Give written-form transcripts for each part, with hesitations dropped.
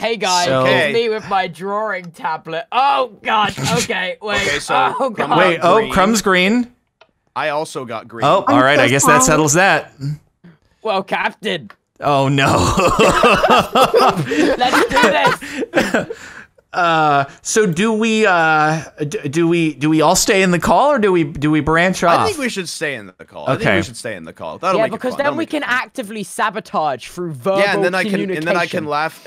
Hey guys, it's me with my drawing tablet. Oh god. Okay, wait. Okay, so Crumb's green. I also got green. Oh, all right. I guess that settles that. Well, Captain. Oh no. Let's do this. So do we all stay in the call, or do we branch off? I think we should stay in the call. Okay. I think we should stay in the call. That'll make it fun. Because then we can actively sabotage through verbal communication. And then I can laugh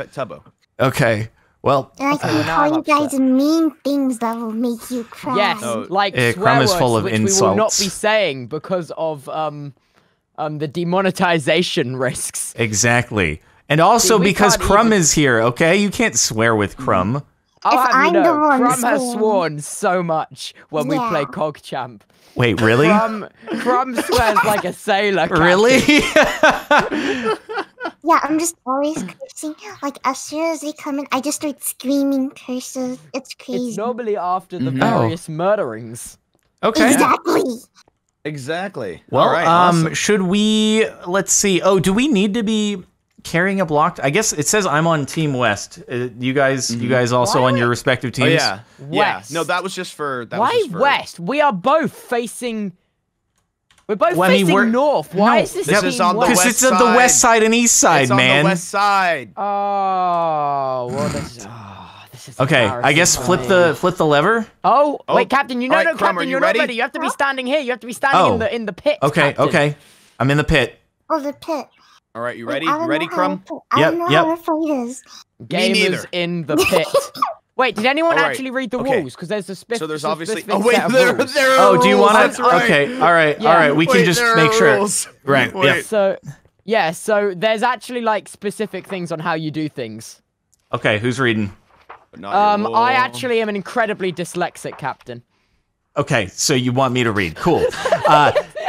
at Tubbo. Okay. Well, and I can call you guys mean things that will make you cry. Yes, like swear words, full of insults. We will not be saying because of the demonetization risks. Exactly, and also because Crumb is here. Okay, you can't swear with Crumb. Crumb has sworn so much when we play Cog Champ. Wait, really? Crumb swears like a sailor. Captain. Really? Yeah, I'm just always cursing. Like, as soon as we come in, I just start screaming curses. It's crazy. It's normally after the various murderings. Okay. Exactly. Exactly. Well, all right, awesome. Should we... Let's see. Oh, do we need to be carrying a block? I guess it says I'm on Team West. You guys also on your respective teams? Oh, yeah. West. Yeah. No, that was just for... Why West? We are both facing... We're both facing north. Why is this team on the west side? Because it's on the west side and east side, man. It's on the west side. Oh, well, this is okay, I guess flip the lever. Oh, wait, Captain, Captain, you're not ready. You have to be standing here. You have to be standing in the pit. Okay, Captain. I'm in the pit. Oh, the pit. All right, you ready? You ready, Crumb? I don't know how to fight this. Game is in the pit. Wait, did anyone actually read the rules? Because there's a specific. So there's obviously. Oh wait, there are. Oh, do you want to? Right. Okay, all right, all right. We can just make sure. Right. Yeah. So, yeah. So there's actually like specific things on how you do things. Okay, who's reading? I actually am an incredibly dyslexic Captain. Okay, so you want me to read? Cool.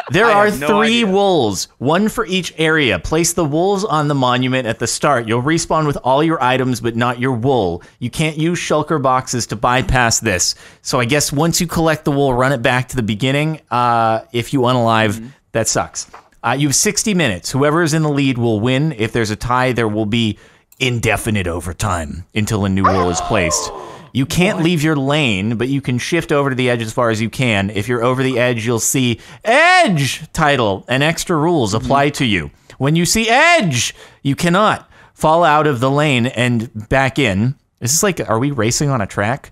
There are three wolves, one for each area. Place the wolves on the monument at the start. You'll respawn with all your items, but not your wool. You can't use shulker boxes to bypass this. So I guess once you collect the wool, run it back to the beginning. If you unalive, that sucks. You have 60 minutes. Whoever is in the lead will win. If there's a tie, there will be indefinite overtime until a new wool is placed. You can't leave your lane, but you can shift over to the edge as far as you can. If you're over the edge, you'll see EDGE title and extra rules apply to you. When you see EDGE, you cannot fall out of the lane and back in. Is this like, are we racing on a track?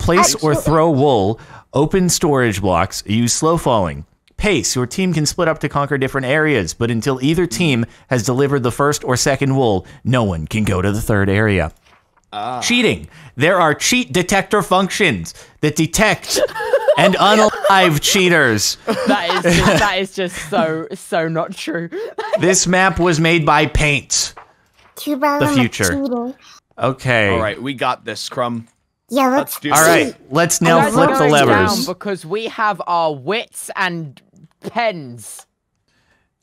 Place or throw wool, open storage blocks, use slow falling. Pace, your team can split up to conquer different areas, but until either team has delivered the first or second wool, no one can go to the third area. Cheating. There are cheat detector functions that detect and unalive cheaters. That is just so not true. This map was made by Paint. The future. Okay. All right, we got this, Crumb. Yeah, let's do this. All right, let's now flip the levers. Because we have our wits and pens.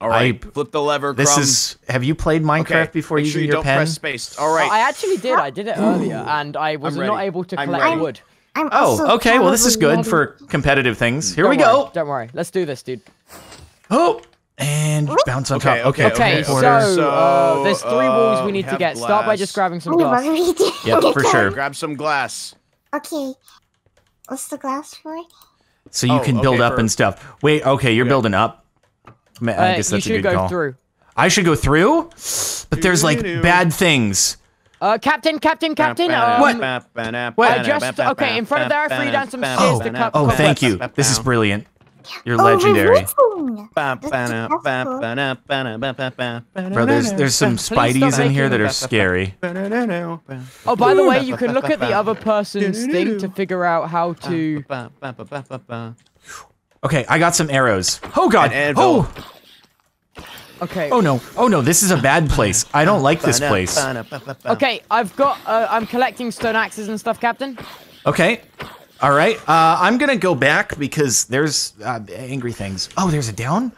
All right, flip the lever, Crumb. This is. Have you played Minecraft before using your pen? Make sure you don't press space. All right. I actually did. I did it earlier, and I was not able to collect wood. Oh, okay. Well, this is good for competitive things. Here we go. Don't worry. Let's do this, dude. Oh, and bounce on top. Okay. So there's three walls we need to get. Start by just grabbing some glass. Yep, for sure. Grab some glass. Okay. What's the glass for? So you can build up and stuff. Wait. Okay, you're building up. I guess that's a good call. You should go through. I should go through? But there's like bad things. Captain. What? Okay, in front of there, I threw down some stairs to cut. Oh, thank you. This is brilliant. You're legendary. Bro, there's some Spideys in here that are scary. Oh, by the way, you can look at the other person's thing to figure out how to... Okay, I got some arrows. Oh god! Oh! Okay. Oh no, this is a bad place. I don't like this place. Okay, I've got, I'm collecting stone axes and stuff, Captain. Okay. Alright, I'm gonna go back because there's angry things. Oh, there's a down?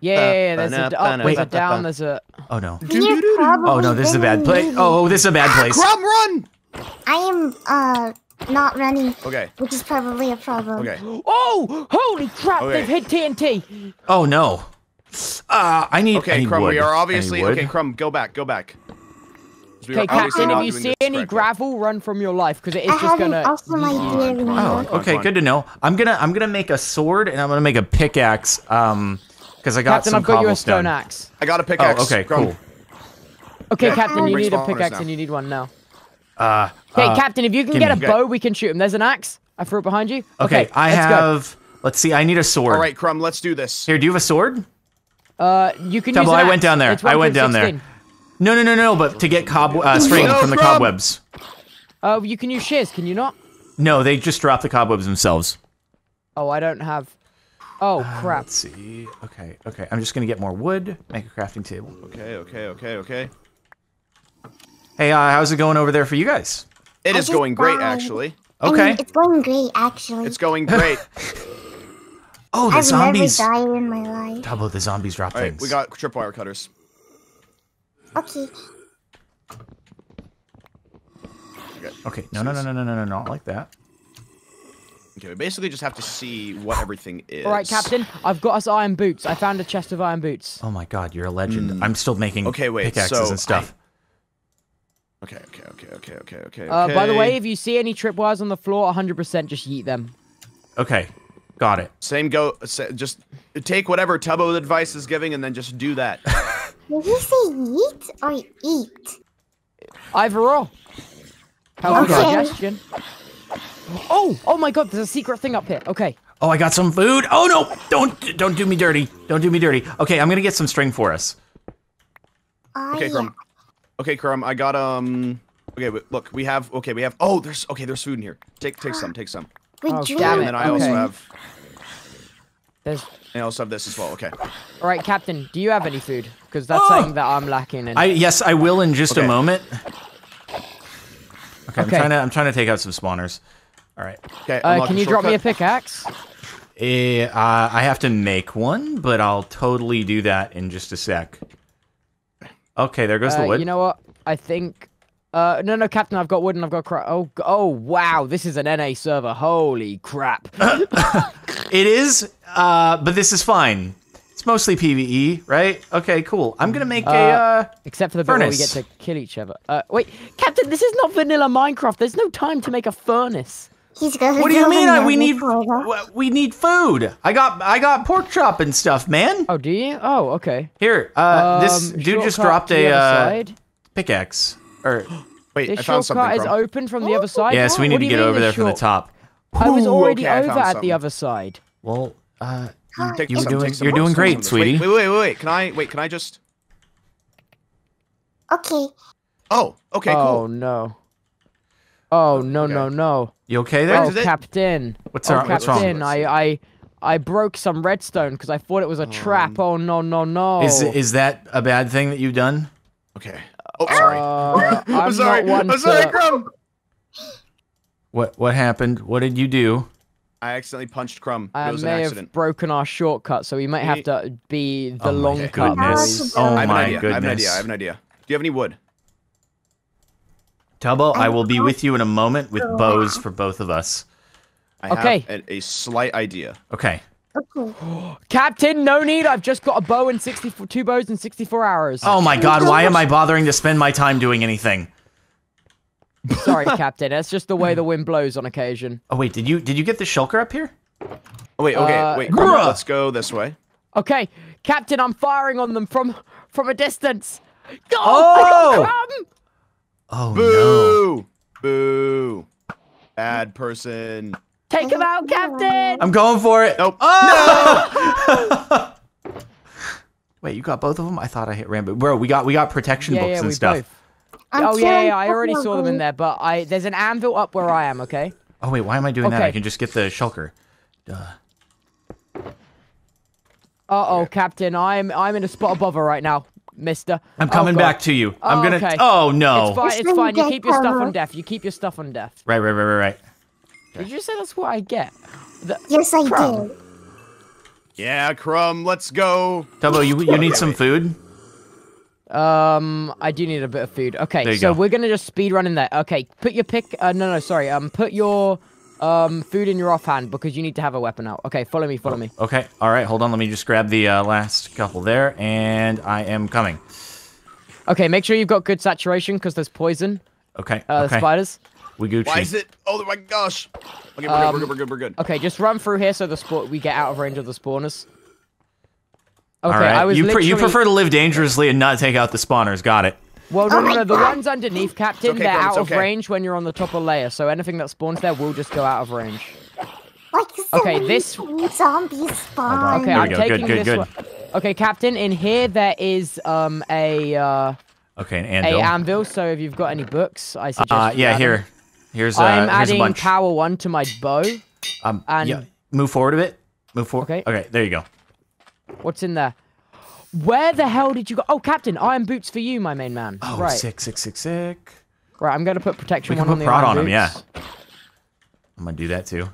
Yeah, there's a down, there's a down, there's a... Oh no. Oh no, this is a bad place. Oh, this is a bad place. Crumb, run! I am, not running, which is probably a problem. Okay. Oh, holy crap! They've hit TNT. Oh no! I need. Okay, Crumb, we are obviously. Okay, Crumb, go back. Okay, Captain, if you see any gravel, run from your life, because it is just gonna. Oh, okay, good to know. I'm gonna make a sword and I'm gonna make a pickaxe. Because I got some cobblestone. Captain, I've got you a stone axe. I got a pickaxe. Oh, okay, cool. Okay, Captain, you need a pickaxe and you need one now. Okay, Captain, if you can get a bow, we can shoot him. There's an axe. I threw it behind you. Okay, I have. Let's see. I need a sword. All right, Crumb. Let's do this. Here, do you have a sword? You can use an axe. I went down there. I went down there. No, no, no, no, but to get string from the cobwebs. Oh, you can use shears, can you not? No, they just drop the cobwebs themselves. Oh, I don't have... Oh, crap. Let's see. Okay, okay. I'm just going to get more wood, make a crafting table. Okay, okay, okay, okay. Hey, how's it going over there for you guys? It is going great, actually. Okay. I mean, it's going great, actually. It's going great. Oh, the zombies. I've never died in my life. Tubbo, the zombies drop things. All right, we got tripwire cutters. Okay. Okay. No, no, no, no, no, no, no, not like that. Okay, we basically just have to see what everything is. All right, Captain, I've got us iron boots. I found a chest of iron boots. Oh my God, you're a legend. I'm still making pickaxes and stuff. Okay, okay, okay, okay, okay, okay. By the way, if you see any tripwires on the floor, 100% just yeet them. Okay, got it. Just take whatever Tubbo advice is giving, and then just do that. Did you say yeet or eat? Either or. How's the digestion? Oh! Oh my God! There's a secret thing up here. Okay. Oh, I got some food. Oh no! Don't do me dirty. Don't do me dirty. Okay, I'm gonna get some string for us. Okay, Crumb. Yeah. Okay, Crumb. I got Okay, look. We have. Okay, we have. Oh, there's. Okay, there's food in here. Take some. Take some. Oh, damn it. And then I also have. There's... I also have this as well. Okay. All right, Captain. Do you have any food? Because that's something that I'm lacking in. Yes, I will in just a moment. Okay. I'm trying to take out some spawners. All right. Okay. Can you drop me a pickaxe? I have to make one, but I'll totally do that in just a sec. Okay. There goes the wood. You know what? I think. No, no, Captain. I've got wood and I've got oh, wow. This is an NA server. Holy crap. It is, but this is fine. It's mostly PvE, right? Okay, cool. I'm gonna make except for the bit where we get to kill each other. Wait, Captain, this is not vanilla Minecraft. There's no time to make a furnace. What do you mean? We need food. I got pork chop and stuff, man. Oh, do you? Oh, okay. Here, this dude just dropped a pickaxe. Or wait, I found something. This shortcut is open from the other side. Yes, we need to get over there from the top. I was already over at the other side. Well, you're doing great, sweetie. Wait. Can I just? Okay. Oh, okay, cool. Oh no. Oh no, no, no. You okay there? Oh, Captain. What's wrong? I broke some redstone because I thought it was a trap. Oh no, no, no. Is that a bad thing that you've done? Okay. Oh, sorry. I'm sorry, Crumb. What happened? What did you do? I accidentally punched Crumb. It was an accident. I may have broken our shortcut, so we might have to be the long cut. Oh my goodness. I have an idea. I have an idea. Do you have any wood? Tubbo, I will be with you in a moment with bows for both of us. I have a slight idea. Okay. Captain, no need. I've just got a bow and 2 bows and 64 arrows. Oh my God, why am I bothering to spend my time doing anything? Sorry, Captain. That's just the way the wind blows on occasion. Oh wait, did you get the shulker up here? Oh wait, wait. Crumb, let's go this way. Okay, Captain, I'm firing on them from a distance. Oh! Oh boo! No. Boo! Bad person. Take him out, Captain. I'm going for it. Nope. Oh! No! Wait, you got both of them? I thought I hit Ranboo. Bro, we got protection books and stuff. Both. Yeah, I already saw them in there, but there's an anvil up where I am, okay? Oh, wait, why am I doing that? I can just get the shulker. Duh. Uh-oh, Captain, I'm in a spot above her right now, mister. I'm coming back to you. I'm gonna... Okay. Oh, no. It's fine, you keep your stuff on death. You keep your stuff on death. Right. Okay. Did you say that's what I get? Yes, I did. Yeah, Crumb, let's go. Tubbo, you need some food? I do need a bit of food. Okay, so we're gonna just speed run in there. Okay, put your put your food in your offhand because you need to have a weapon out. Okay, follow me. Okay, all right, hold on. Let me just grab the last couple there, and I am coming. Okay, make sure you've got good saturation because there's poison. Okay. Okay. Spiders. We Gucci. Why is it? Oh my gosh. Okay, we're good. Okay, just run through here so we get out of range of the spawners. Okay, all right. I was you prefer to live dangerously and not take out the spawners. Got it. Well, remember, the ones underneath, Captain, okay, they're out of range when you're on the top of layer, so anything that spawns there will just go out of range. Like so okay, this zombie spawn. Okay, I'm taking this one. Okay, Captain, in here there is an anvil. A anvil. So if you've got any books, I suggest. Yeah, here. Here's I'm adding a bunch. Power 1 to my bow. And yeah, move forward a bit. Move forward. Okay. Okay, there you go. What's in there? Where the hell did you go? Oh, Captain, iron boots for you, my main man. Oh, right. Sick. Right, I'm gonna put protection 1 on the iron boots. We can put prod on him, yeah. I'm gonna do that too.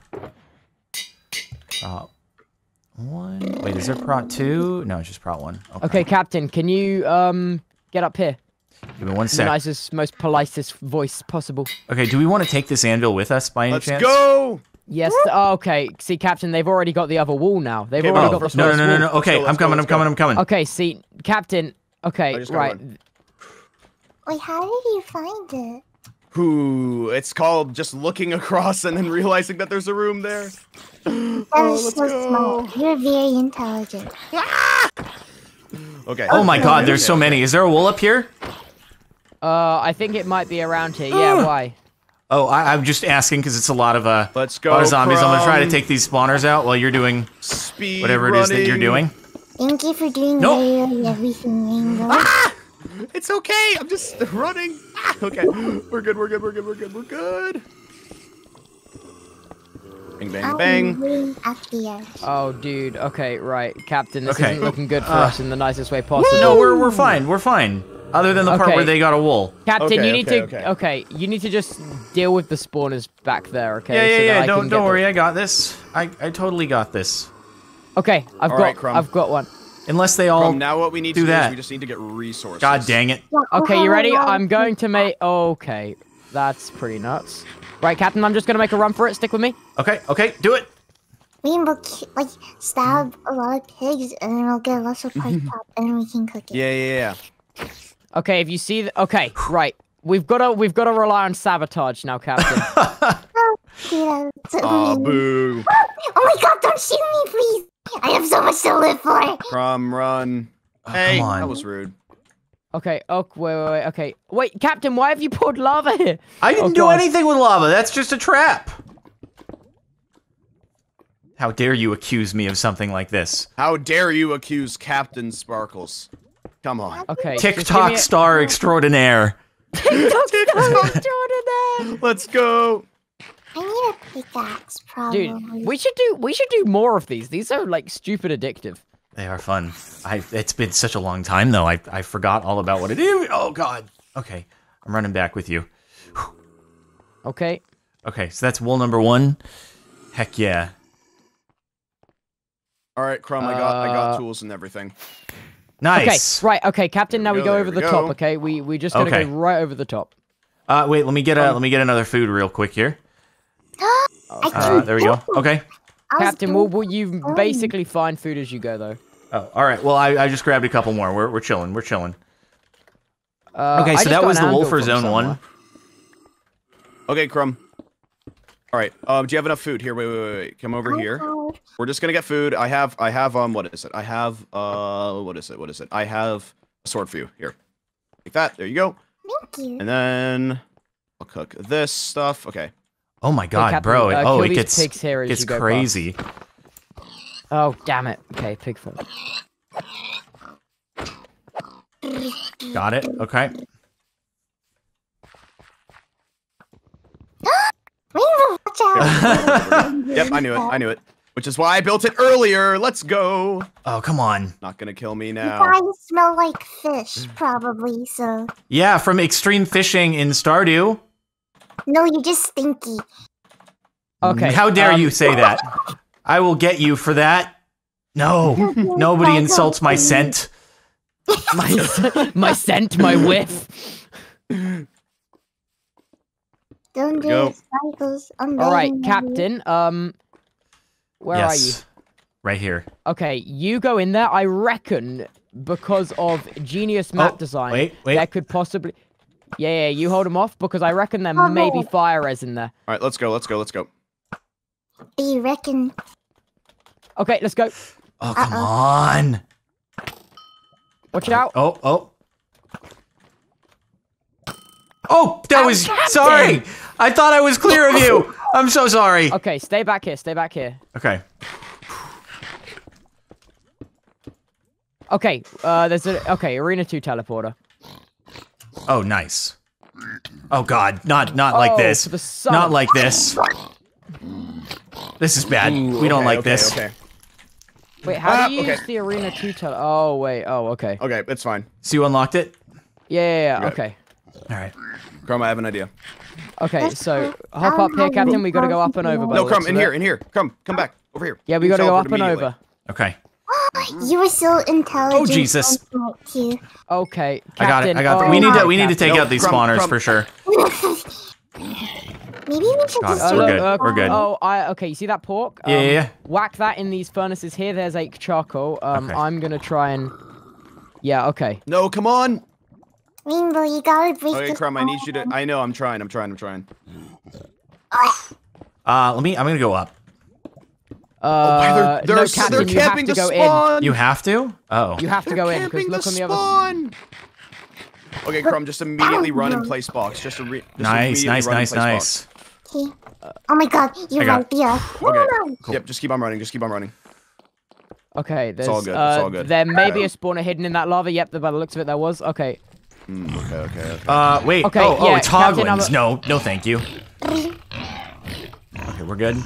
One. Wait, is there prot 2? No, it's just prot 1. Okay. Okay, Captain, can you get up here? Give me one sec. The nicest, most politest voice possible. Okay, do we want to take this anvil with us by any chance? Let's go! Yes. Oh, okay. See, Captain, they've already got the other wall now. They've already got the spawn. No. Okay, I'm coming. Okay, see, Captain. Okay, right. Wait, how did you find it? Ooh, it's called just looking across and then realizing that there's a room there. That was so smart. You're very intelligent. Okay. Oh my god, there's so many. Is there a wool up here? I think it might be around here. Yeah, why? Oh, I'm just asking because it's a lot of zombies. I'm gonna try to take these spawners out while you're doing whatever it is that you're doing. Thank you for doing everything. It's okay. I'm just running. Okay, we're good. Bang, bang, bang. Oh, dude. Okay, right, Captain. This isn't looking good for us in the nicest way possible. No, we're fine. We're fine. Other than the part where they got a wool. Captain, you need to just deal with the spawners back there, okay? Yeah. Don't worry. I got this. I totally got this. Okay, I've got one. Unless they all now what we need to do is we just need to get resources. God dang it. Okay, you ready? I'm going to make... Okay, that's pretty nuts. Right, Captain, I'm just going to make a run for it. Stick with me. Okay, do it. We will like stab a lot of pigs, and then we'll get lots of pie pop, and we can cook it. Yeah. Okay, if you see... Okay, right. We've got to rely on sabotage now, Captain. Yeah, boo. Oh my god, don't shoot me, please. I have so much to live for. Crumb, run. Oh, hey, that was rude. Okay, wait. Okay, wait, Captain, why have you poured lava here? I didn't do anything with lava. That's just a trap. How dare you accuse me of something like this? How dare you accuse Captain Sparklez? Come on. Okay. TikTok star extraordinaire. TikTok star extraordinaire. Let's go. I need a pickaxe, probably. Dude, we should do more of these. These are like stupid addictive. They are fun. It's been such a long time though. I forgot all about what it is. Oh god. Okay, I'm running back with you. Whew. Okay. Okay, so that's wool number 1. Heck yeah. All right, Crumb. I got tools and everything. Nice. Okay. Right. Okay, Captain. Now we go over the top. Okay. We just gotta go right over the top. Wait. Let me get another food real quick here. There we go. Okay. Captain, will you basically find food as you go, though? Oh, all right. Well, I just grabbed a couple more. We're chilling. Okay, so that was the wool for zone 1. Okay, Crumb. All right. Do you have enough food? Here, wait. Come over here. We're just gonna get food. I have what is it? I have I have a sword for you. Here. Like that. There you go. Thank you. And then I'll cook this stuff. Okay. Oh my god, Captain, bro. It gets crazy. Oh, damn it. Okay, pig foot. Got it. Okay. Yep, I knew it. Which is why I built it earlier. Let's go. Oh, come on. Not gonna kill me now. You guys smell like fish, probably, so... Yeah, from extreme fishing in Stardew. No, you're just stinky. Okay. How dare you say that? I will get you for that. No, nobody insults my scent. My scent, my whiff. Don't do cycles. All right, Captain. Where are you? Right here. Okay, you go in there. I reckon because of genius map design. Wait. That could possibly... Yeah, you hold them off, because I reckon there may be fire res in there. Alright, let's go. Do you reckon? Okay, let's go. Oh, come on! Watch it out! Oh, that was... Captain. Sorry! I thought I was clear of you! I'm so sorry! Okay, stay back here. Okay. Okay, there's a... Okay, Arena 2 teleporter. Oh, nice. Oh, God. Not like this. Not like this. This is bad. We don't like this. Okay. Wait, how do you use the Arena 2 teleporter? Oh, wait. Oh, okay. Okay, it's fine. So you unlocked it? Yeah. Okay. All right. Crumb, I have an idea. Okay, so hop up here, Captain. We got to go up and over. No, Crumb, in here. Crumb, come back. Over here. Yeah, we got to go up and over. Okay. You were so intelligent. Oh, Jesus. Okay, Captain. I got it. We need to take out these spawners for sure. Maybe we should just... We're good. Okay, you see that pork? Yeah. Whack that in these furnaces here. There's 8 charcoal. I'm going to try and... Yeah, okay. No, come on. Rainbow, you got to break the... Okay, Crumb, I need you to... I know, I'm trying. I'm going to go up. Captain, they're camping the spawn. You have to? Oh. You have to go in, because look on the other... Okay, Crumb, just immediately run and place box. Nice. Okay. Oh my god, you're right there. Okay. Cool. Yep, just keep on running. Okay, there's... It's all good. There may be a spawner hidden in that lava. Yep, by the looks of it, there was. Okay. Okay. Wait. Okay, it's Hoglins. No, thank you. Okay, we're good.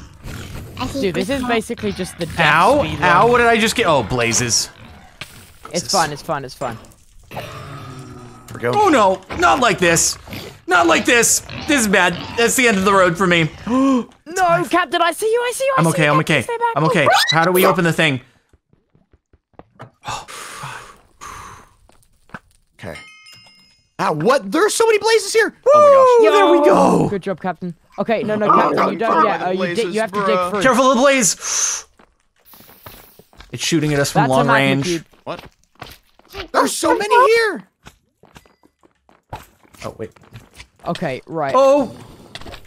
Dude, this is basically just the... Ow, what did I just get? Oh, blazes. It's fine. Oh, no, not like this. This is bad. That's the end of the road for me. No, Captain, I see you. I'm okay. How do we open the thing? Okay. Ah, what? There's so many blazes here. Oh, my gosh. There we go. Good job, Captain. Okay, no, Captain, you don't yet. You have to dig through. Careful of the blaze. It's shooting at us from long range. What? There's so many here. Oh, wait. Okay, right. Oh!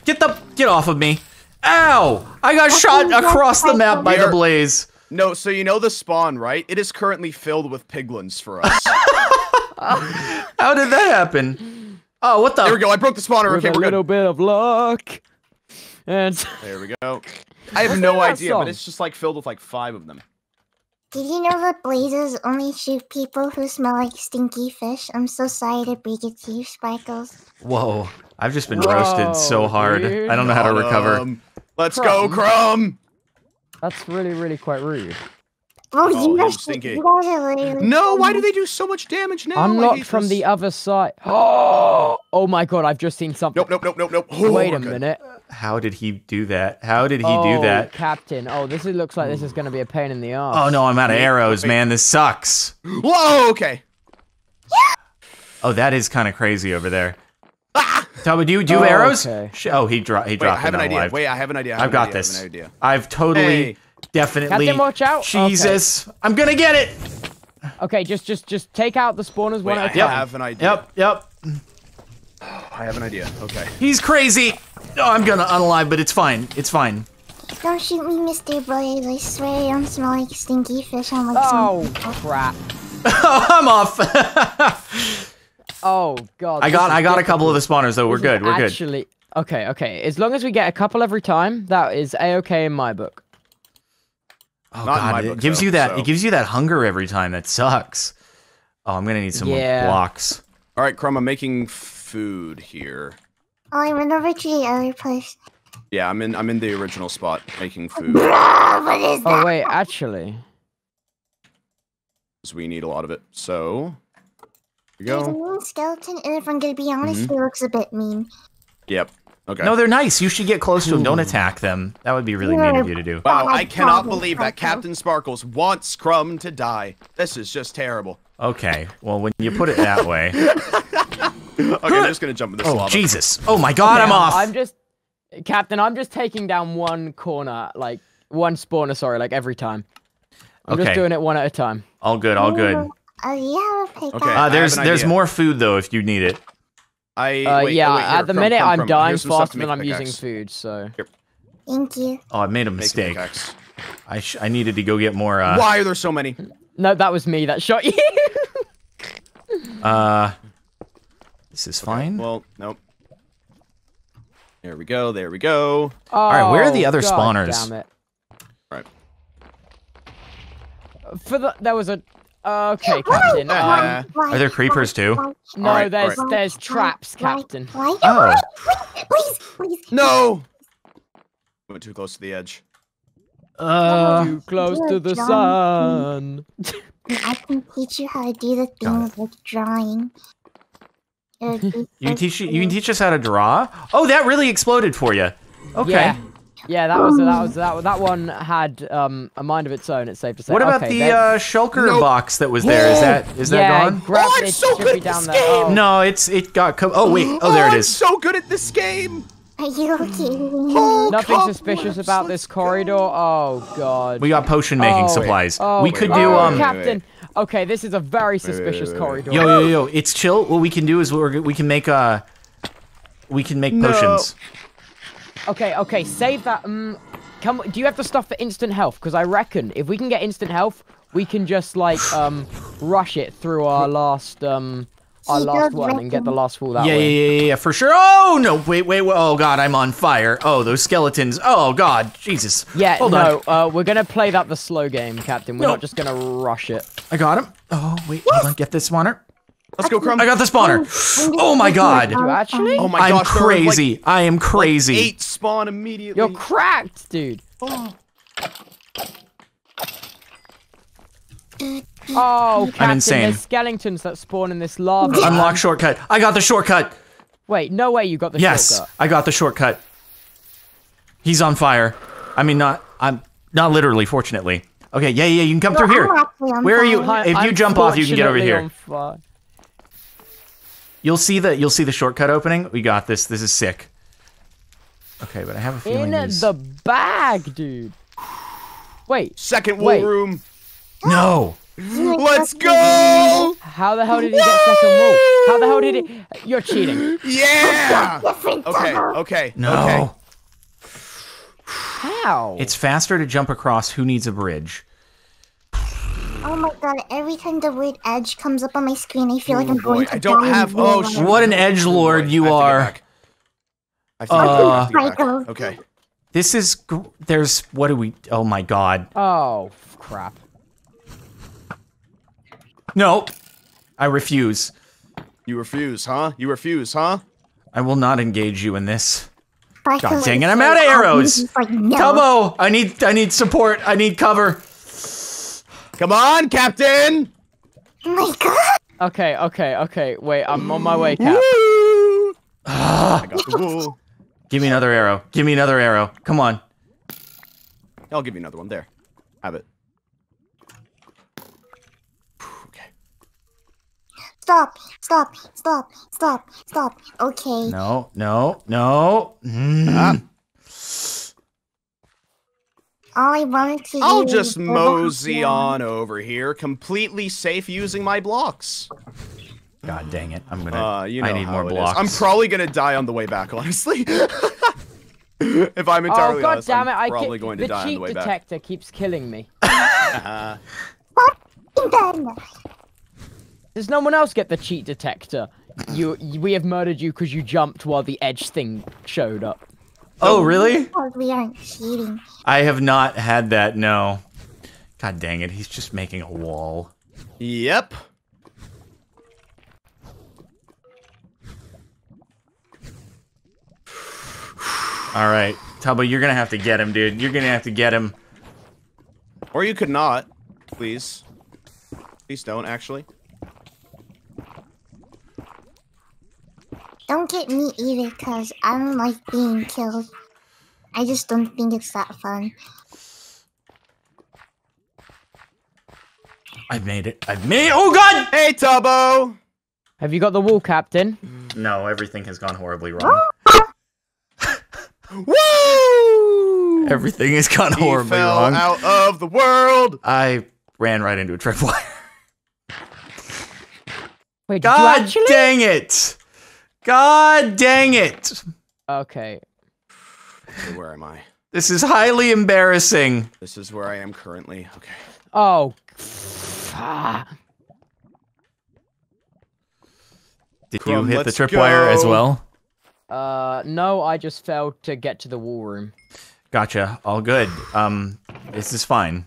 Get off of me. Ow! I got shot across the map by the blaze. No, so you know the spawn, right? It is currently filled with piglins for us. How did that happen? Oh, what the... There we go, I broke the spawner. Okay, we're good. A little bit of luck. And... There we go. I have no idea, but it's just like filled with like 5 of them. Did you know that blazes only shoot people who smell like stinky fish? I'm so sorry to break it to you, Sparklez. Whoa. I've just been roasted so hard. Dude. I don't know how to recover. Let's go, Crumb! That's really, really quite rude. Oh, you must think it. No, why do they do so much damage now? Unlocked from the other side. Oh my god, I've just seen something. Nope. Oh, wait a minute. How did he do that? How did he do that? Captain. Oh, this looks like this is going to be a pain in the arse. Oh, no, I'm out of arrows, man. This sucks. Whoa, okay. Oh, that is kind of crazy over there. Tubbo, do you do arrows? Okay. Oh, he dropped. I have an idea. I've got this. I've totally, definitely... Captain, watch out. Jesus. Okay. I'm going to get it. Okay, just take out the spawners one at a time. I have an idea. Yep. I have an idea. Okay. He's crazy. No, I'm gonna unalive, but it's fine. Don't shoot me, Mr. Blaze. I swear I don't smell like stinky fish. I'm like... Oh, crap. Oh, I'm off. Oh, God. I got a couple of the spawners, though. We're good. Actually, okay. As long as we get a couple every time, that is A-okay in my book. Oh, God. It gives you that hunger every time. That sucks. Oh, I'm gonna need some more blocks. All right, Crumb, I'm making food here. Oh, I went over to the other place. Yeah, I'm in the original spot making food. What is that? Oh wait, actually, because we need a lot of it. So here we go. There's a mean skeleton, and if I'm gonna be honest, he looks a bit mean. Yep. Okay. No, they're nice. You should get close to them. Don't attack them. That would be really mean of you to do. Wow, I cannot believe that Captain Sparklez wants Crumb to die. This is just terrible. Okay, well, when you put it that way. Okay, I'm just gonna jump in this lava. Oh, Jesus. Oh my god, I'm off! Captain, I'm just taking down one corner, like, one spawner, sorry, like, every time. I'm just doing it one at a time. All good, all good. Oh yeah, okay. There's more food though if you need it. At the minute I'm dying faster than I'm using food, so. Here. Thank you. Oh, I made a mistake. I needed to go get more. Why are there so many? No, that was me that shot you. This is fine. Well, nope. There we go. There we go. Oh, all right, where are the other spawners? Damn it. All right. There was a. Okay, Captain. Are there creepers too? No, right, there's traps, Captain. Oh. Please. No. Went too close to the edge. Too close to the sun. I can teach you how to do the things like drawing. You can teach us how to draw. Oh, that really exploded for you. Okay. Yeah, that one had a mind of its own. It's safe to say. What about the shulker box that was there? Is that gone? Oh, I'm so good at this game. Oh. No, it got. Oh wait. Oh, there it is. I'm so good at this game. Are you okay? Nothing suspicious about this corridor. Oh god. We got potion making supplies. We could do Captain. Okay, this is a very suspicious corridor. Yo, it's chill. What we can do is we can make potions. Okay, save that. Do you have the stuff for instant health? Because I reckon if we can get instant health, we can just like rush it through our last one and get the last fall that way. Yeah, for sure. Oh, no, wait, oh, God, I'm on fire. Oh, those skeletons. Oh, God, Jesus. Yeah, Hold on. We're going to play that the slow game, Captain. We're not just going to rush it. I got him. Oh, wait, hold on, get this spawner. Let's go, Crumb. I got the spawner. Oh, my God. You actually? Oh, my God. I'm crazy. Like, I am crazy. Like 8 spawn immediately. You're cracked, dude. Oh. Oh, Captain, I'm insane. There's skeletons that spawn in this lava. Unlock shortcut. I got the shortcut. Wait, no way you got the shortcut. Yes, I got the shortcut. He's on fire. I mean, not literally, fortunately. Okay, yeah, you can come through here. Where are you? If you jump off, you can get over here. You'll see the shortcut opening. We got this. This is sick. Okay, but I have a feeling the bag, dude. Wait. Second war room. No. Let's go! How the hell did he get second wool? How the hell did he? You're cheating. Yeah! Okay. No. Okay. How? It's faster to jump across. Who needs a bridge? Oh my god, every time the word edge comes up on my screen, I feel like I'm going to what an edgelord you are. Okay. This is, oh my god. Oh, crap. No, I refuse. You refuse, huh? I will not engage you in this. God dang it! I'm out of arrows. Tubbo, I need support. I need cover. Come on, Captain. Oh my God. Okay. Wait, I'm on my way, Cap. I got the wool. Give me another arrow. Come on. I'll give you another one. There, have it. Stop. Okay. No. All I wanted to I'll just mosey on over here, completely safe using my blocks. God dang it. I'm gonna I need more blocks. I'm probably gonna die on the way back, honestly. If I'm entirely honest, I'm probably going to die on the way back. The cheat detector keeps killing me. Does no one else get the cheat detector? We have murdered you because you jumped while the edge thing showed up. Oh, really? We aren't cheating. I have not had that, no. God dang it, he's just making a wall. Yep. All right, Tubbo, you're gonna have to get him, dude. Or you could not, please. Please don't, actually. Don't get me either, because I don't like being killed. I just don't think it's that fun. I've made it. Oh, God! Hey, Tubbo! Have you got the wool, Captain? No, everything has gone horribly wrong. Woo! Everything has gone horribly wrong. He fell out of the world! I ran right into a tripwire. Wait, God dang it! God dang it! Okay. Where am I? This is highly embarrassing. This is where I am currently. Okay. Oh. Did Crumb, you hit the tripwire as well? No, I just failed to get to the wall room. Gotcha. All good. This is fine.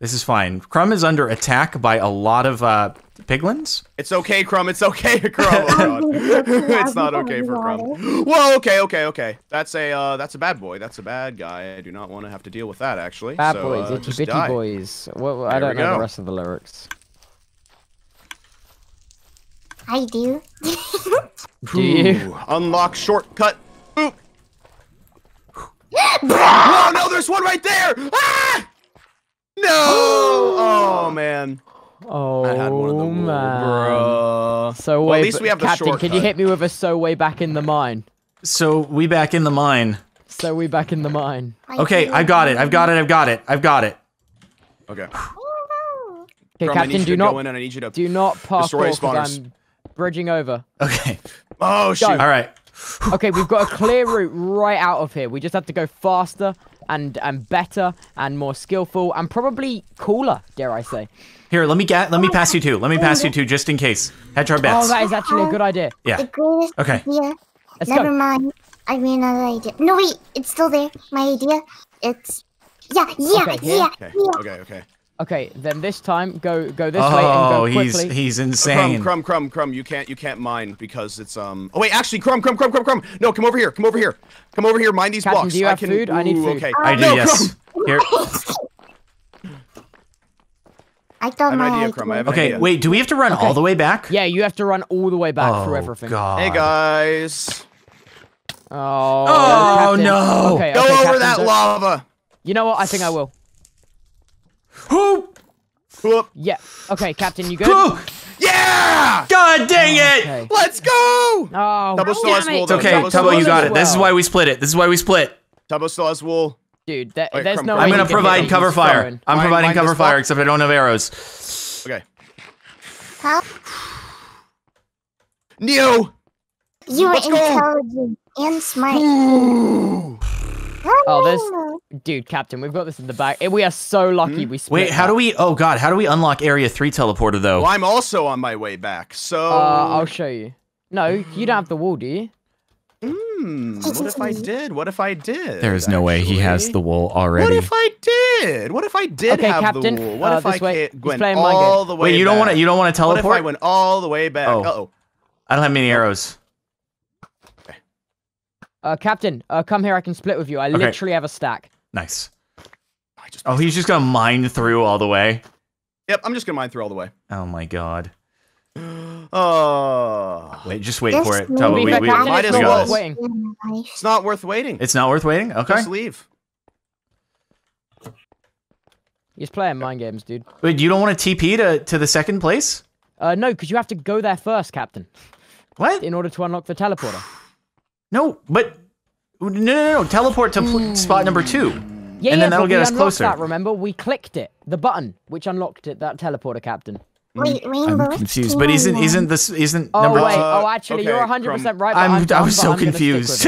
This is fine. Crumb is under attack by a lot of, piglins? It's okay, Crumb. It's okay, Crumb. Oh, God. It's not okay for Crumb. Whoa, okay, okay, okay. That's a bad boy. That's a bad guy. I do not want to have to deal with that, actually. Bad boys, itty bitty boys. Well, I don't know the rest of the lyrics. I do. Do you? Unlock shortcut. Boop. Oh, no, there's one right there! Ah! No! Oh, man. Oh, I had one of them, man. So well, at least we have Captain, the shortcut. Can you hit me with a so way back in the mine? So we back in the mine. So we back in the mine. Okay, I've got it. I've got it. I've got it. I've got it. Okay. Okay, Crumb, Captain, do not go in and I need you to do not destroy spawners. I'm bridging over. Okay. Oh shoot! All right. Okay, we've got a clear route right out of here. We just have to go faster and better and more skillful and probably cooler, dare I say. Here, let me pass you two. Let me pass you two just in case. Hedge our bets. Oh, that is actually a good idea. Yeah. Okay. Yeah. Never mind. I mean, another idea. No, wait. It's still there. My idea. It's Okay. Okay, then this time go this way and go quickly. He's insane. Crumb, you can't mine because it's Oh wait, actually Crumb. No, come over here. Come over here. Mine these blocks. Do you have food? I need food. Okay. I do, yes. Here. I thought my idea. Okay, wait, do we have to run all the way back? Yeah, you have to run all the way back through everything. God. Hey guys. Oh no. Okay, go over that lava. You know what? I think I will. Whoop! Whoop! Yeah. Okay, Captain, you good? Whoop. Yeah! God dang it! Okay. Let's go! Oh, Tubbo still has wool. It's okay, Tubbo, you got it. This is why we split it. Tubbo still has wool. Dude, there's no way. I'm gonna provide cover fire. I'm providing cover fire, except I don't have arrows. Okay. Huh? Neo! You are intelligent and smart. Oh, there's... Dude, Captain, we've got this in the back. We are so lucky we split. Wait, how do we... Oh, God, how do we unlock Area 3 teleporter, though? Well, I'm also on my way back, so... I'll show you. No, you don't have the wool, do you? What if I did? There is no way he has the wool already. What if I did? Okay, have Captain, the wool? What if I went all the way back? Wait, you don't want to teleport? What if I went all the way back? Uh-oh. I don't have many arrows. Captain, come here, I can split with you. I literally have a stack. Nice. Oh, he's just gonna mine through all the way? Yep, I'm just gonna mine through all the way. Oh my god. Oh. Wait, just wait for it. Tell me, we might as well. It's not worth waiting. It's not worth waiting? Okay. Just leave. He's playing mind games, dude. Wait, you don't want to TP to the second place? No, because you have to go there first, Captain. What? In order to unlock the teleporter. No, but no. Teleport to spot number 2, and then that'll get us closer. That, remember, we clicked it, the button which unlocked it. That teleporter, Captain. Wait, I'm confused, but isn't number? Oh wait, actually, you're 100% right. I was so confused.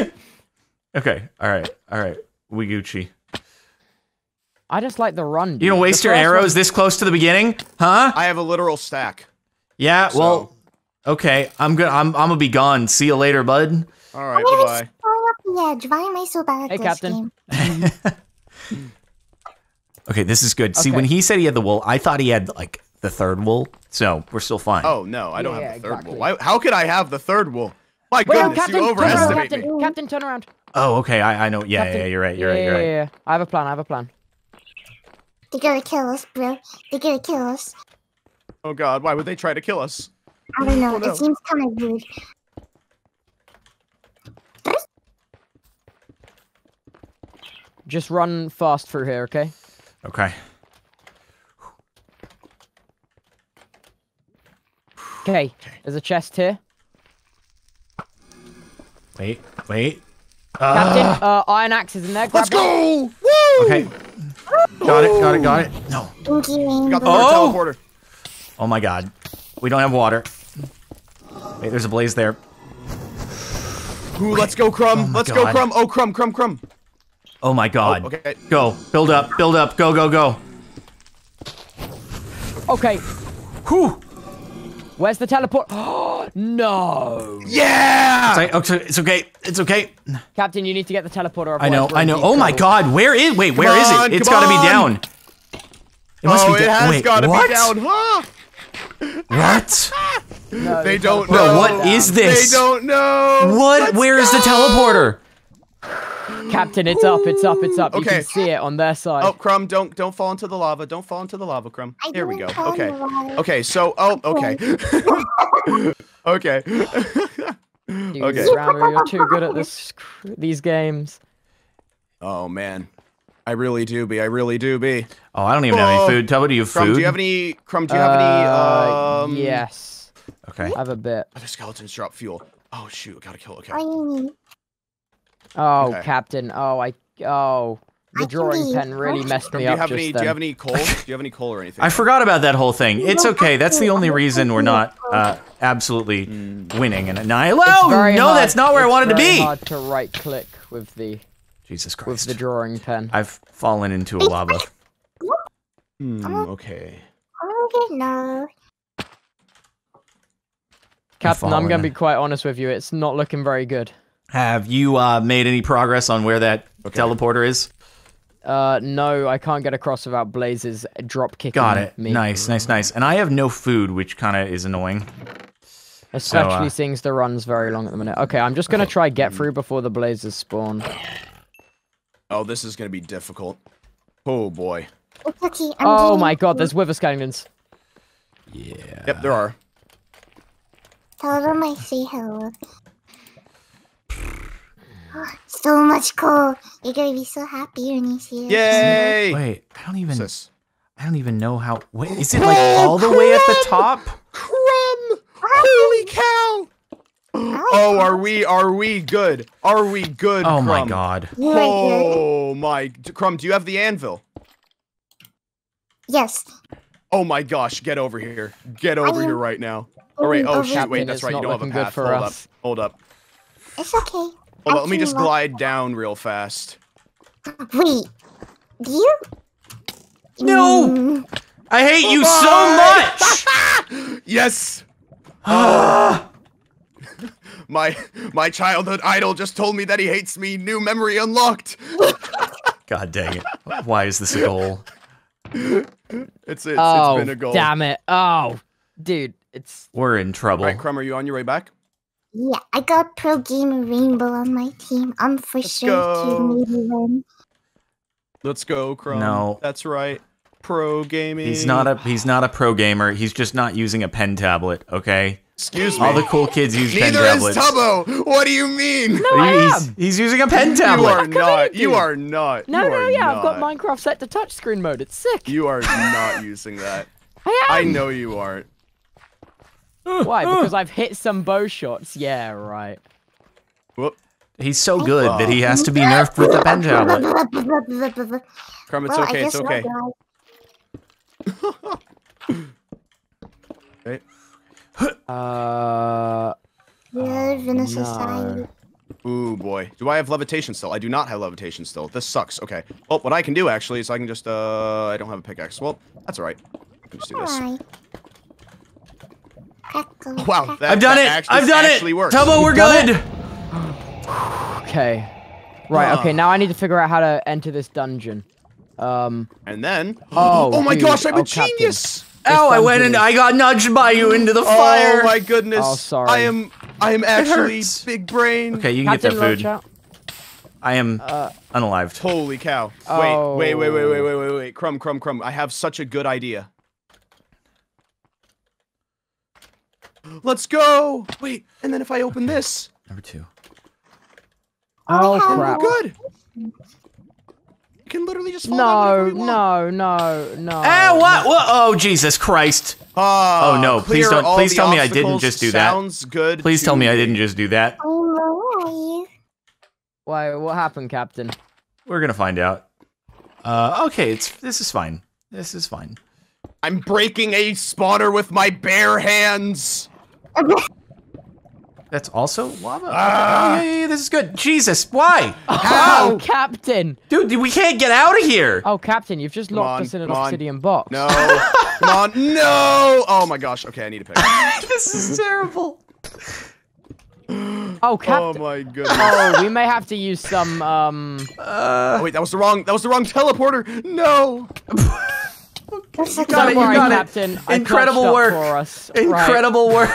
Okay, all right, we Gucci. I just like the run. Dude. You don't waste your arrows this close to the beginning, huh? I have a literal stack. Yeah, well, okay, I'm gonna be gone. See you later, bud. All right, bye-bye. Why am I so bad at this game? Hey, Captain. Okay, this is good. See, when he said he had the wool, I thought he had, like, the third wool, so we're still fine. Oh, no, I don't have the third wool. Why, how could I have the third wool? My goodness, Captain, you overestimate me. Captain, turn around. Oh, okay, I know. Yeah, Captain, you're right. Yeah, I have a plan, They're gonna kill us, bro. They're gonna kill us. Oh, God, why would they try to kill us? I don't know. It seems kind of weird. Just run fast through here, okay? Okay. Okay, there's a chest here. Wait. Captain, iron axe is in there. Let's go! Woo! Okay. Got it. No. Got the teleporter. Oh my god. We don't have water. Wait, there's a blaze there. Ooh, let's go, Crumb. Oh let's go, Crumb. Oh, Crumb, Crumb, Crumb. Oh my god. Oh, okay. Go. Build up. Build up. Go, go, go. Okay. Whew. Where's the teleport? Oh, no. Yeah! It's okay. It's okay. Captain, you need to get the teleporter. I know, I know. Oh my god, where is- wait, where is it? It's gotta be down. It must be down. Wait, what? What? No, they don't know. What is this? They don't know. What? Where is the teleporter? Captain, it's up, it's up, it's up. Okay. You can see it on their side. Oh, Crumb, don't fall into the lava. Don't fall into the lava, Crumb. There we go. Okay. Okay, so oh, okay. Okay. Dude, okay. Ranboo, you're too good at this these games. Oh man. I really do be. I really do be. Oh, I don't even have any food. Tubbo, do you have food? Do you have any Crumb, do you have any yes. Okay. I have a bit. Other skeletons drop fuel. Oh shoot, I gotta kill okay. Oh, okay. Captain. Oh, the drawing pen really messed me up. Do you have any coal? Do you have any coal or anything? I forgot about that whole thing. It's okay. That's the only reason we're not absolutely winning and annihilate. Oh, no, that's not where I wanted to be. It's very hard to right-click with the Jesus Christ with the drawing pen. I've fallen into a lava. Okay. No. Captain, I'm gonna be quite honest with you. It's not looking very good. Have you made any progress on where that teleporter is? No, I can't get across without Blaze's drop kicking. Got it. Me. Nice, nice, nice. And I have no food, which kind of is annoying. Especially so, since the run's very long at the minute. Okay, I'm just gonna try get through before the Blazes spawn. Oh, this is gonna be difficult. Oh boy. Okay, oh my god, there's wither skeletons. Yeah. Yep, there are. Tell them I see hello. So much coal. You're gonna be so happy when you see it. Yay! Wait, I don't even know how. Wait, is it like all the way at the top? Crumb! Holy cow! Oh, are we good? Are we good? Oh my god! Oh my, Crumb, do you have the anvil? Yes. Oh my gosh! Get over here! Get over here right now! All right. Oh shoot! Wait, that's right. You don't have a path. Hold up! Hold up! It's okay. Hold on, let me just glide down real fast. Wait, do you? No! I hate you so much! Yes! My childhood idol just told me that he hates me. New memory unlocked. God dang it. Why is this a goal? It's been a goal. Damn it. Oh, dude, we're in trouble. All right, Crumb, are you on your way back? Yeah, I got Pro Gamer Rainbow on my team. I'm for sure to maybe win. Let's go, Crumb. No, that's right. Pro gaming. He's not a pro gamer. He's just not using a pen tablet. Okay. Excuse me. All the cool kids use pen tablets. Neither is Tubbo. What do you mean? No, I am. He's using a pen tablet. You are not. You are not. No, no, yeah. I've got Minecraft set to touchscreen mode. It's sick. You are not using that. I am. I know you aren't. Why? Because I've hit some bow shots. Yeah, right. Whoop. He's so good that he has to be nerfed with the pen tablet. Crumb, it's okay, it's okay. Okay. Live in a society. Ooh, boy. Do I have levitation still? I do not have levitation still. This sucks. Okay. Well, what I can do, actually, is I can just, I don't have a pickaxe. Well, that's alright. I can just do this. Wow, I've done it! I've done it! Tubbo, we're good! Okay. Right, okay, now I need to figure out how to enter this dungeon. And then... Oh my gosh, I'm a genius! Ow, I went and I got nudged by you into the fire! Oh my goodness. Oh, sorry. I am actually big brain. Okay, you can get that food. I am unalived. Holy cow. Wait, wait. Crumb. I have such a good idea. Let's go! Wait, and then if I open this... Number two. Oh, crap. Good! You can literally just fall down. No. Ow, what? Whoa, oh, Jesus Christ. Oh, no, please don't. Please tell me I didn't just do that. Sounds good. Please tell me I didn't just do that. Oh, why? What happened, Captain? We're gonna find out. Okay, this is fine. This is fine. I'm breaking a spawner with my bare hands! That's also lava. Yeah, this is good. Jesus, why? How? Oh, Captain. Dude, we can't get out of here. Oh, Captain, you've just locked us in an obsidian box. No. Come on. No. Oh, my gosh. Okay, I need a pick. This is terrible. Oh, Captain. Oh, my goodness. Oh, we may have to use some, oh, wait, that was the wrong teleporter. No. You got it, you got Captain. It. Incredible work. For us. Incredible work.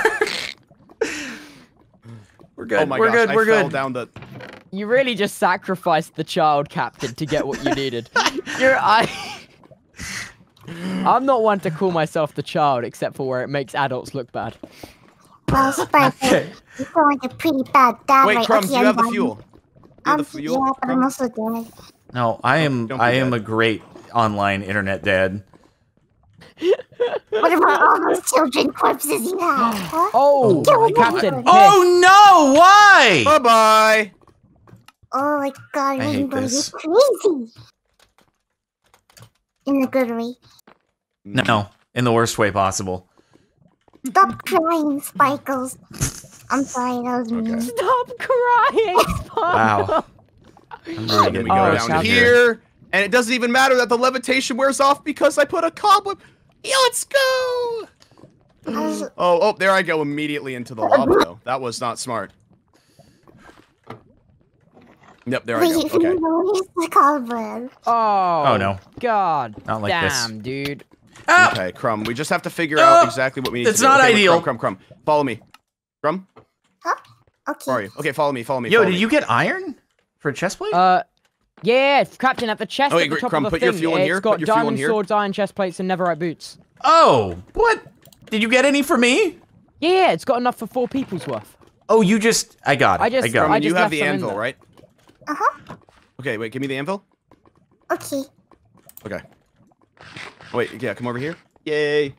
We're good. Oh my gosh, I fell down the... You really just sacrificed the child, Captain, to get what you needed. I'm not one to call myself the child, except for where it makes adults look bad. Okay. You're going to pretty bad damage. Wait, Crumbs, okay, you have the fuel. I'm also dead. No, I am a great online internet dad. What about all those children corpses you have? Huh? Oh, Captain. Oh no, why? Bye bye. Oh my god, Ranboo, you're crazy. In the good way. No, in the worst way possible. Stop crying, Sparklez. I'm sorry, that was mean. Stop crying, Sparklez. Wow. I'm really gonna go down here. And it doesn't even matter that the levitation wears off because I put a cobweb. Yeah, let's go. Oh, there I go immediately into the lava, though. That was not smart. Yep, there I go. Okay. Oh no. God. Not like damn, this. Dude. Ah! Okay, Crumb, we just have to figure out exactly what we need to do. It's not ideal. Crumb. Follow me. Crumb? Huh? Okay. Where are you? Okay, follow me. Yo, did you get iron for a chestplate? Yeah, Captain, at the chest at the top Crumb, of the thing. Put your fuel in here. It's got diamond swords, iron chestplates, and netherite boots. Oh, what? Did you get any for me? Yeah, it's got enough for 4 people's worth. Oh, you just... I got it. I just you have the anvil, right? Uh-huh. Okay, wait, give me the anvil. Okay. Okay. Wait, yeah, come over here. Yay.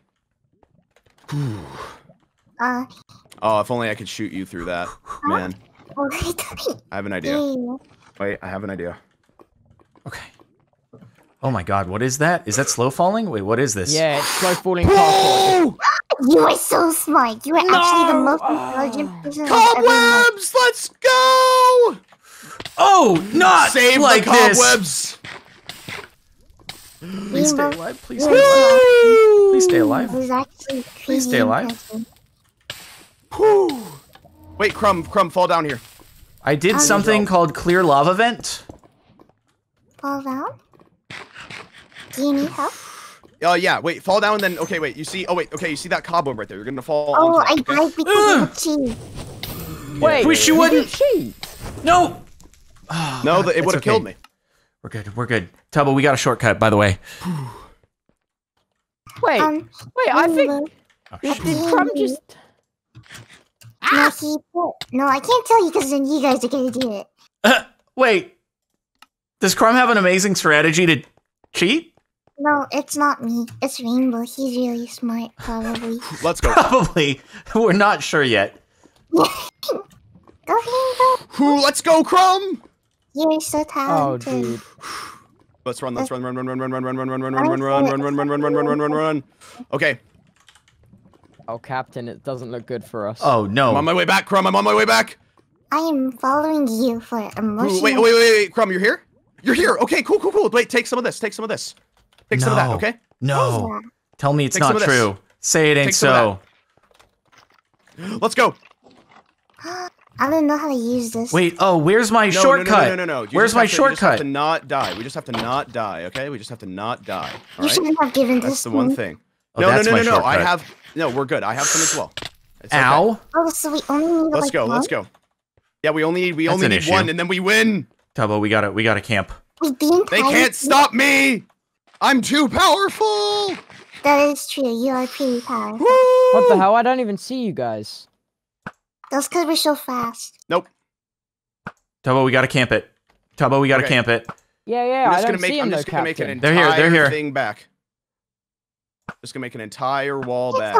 Oh, if only I could shoot you through that, man. I have an idea. Wait, I have an idea. Okay. Oh my god, what is that? Is that slow falling? Wait, what is this? Yeah, it's slow falling. You are so smart. You are actually the most intelligent person. Cobwebs, let's go! Oh, not save like the cobwebs. This. Please stay alive. Please stay alive. Please stay alive. Please stay alive. Whew. Wait, Crumb, fall down here. I did something called clear lava vent. Fall down? Do you need help? Oh, yeah, wait, fall down and then, okay, wait, you see, you see that cobweb right there, you're gonna fall on top, okay? I died because of a cheat. Wait, wish you wouldn't. Cheat. No! Oh, no, it would have killed me. We're good. Tubbo, we got a shortcut, by the way. Wait, I think, did Crumb just... No, I can't tell you because then you guys are gonna do it. Wait, does Crumb have an amazing strategy to cheat? No, it's not me. It's Ranboo. He's really smart, probably. Let's go. Probably. We're not sure yet. Go, Ranboo. Let's go, Crumb. You're so talented. Oh, dude. Let's run. Okay. Oh, Captain, it doesn't look good for us. Oh, no. I'm on my way back, Crumb. I'm on my way back. I am following you for emotional... Wait. Crumb, you're here? You're here. Okay, cool. Wait, take some of this. Take some of that, okay? No. Tell me it's not true. Say it ain't so. Let's go. I don't know how to use this. Wait, where's my shortcut? No. Where's my shortcut? We just have to not die. We just have to not die. You shouldn't have given this. That's the one thing. No. I have... No, we're good. I have some as well. It's ow. Okay. Oh, so we only need Let's go. Yeah, we only need one and then we win. Tubbo, we gotta camp. They can't stop me! I'm too powerful! That is true. You are pretty powerful. Woo! What the hell? I don't even see you guys. That's because we're so fast. Nope. Tubbo, we gotta camp it. Camp it. Yeah, I don't see him though, Captain. They're here. Just gonna make an entire wall back.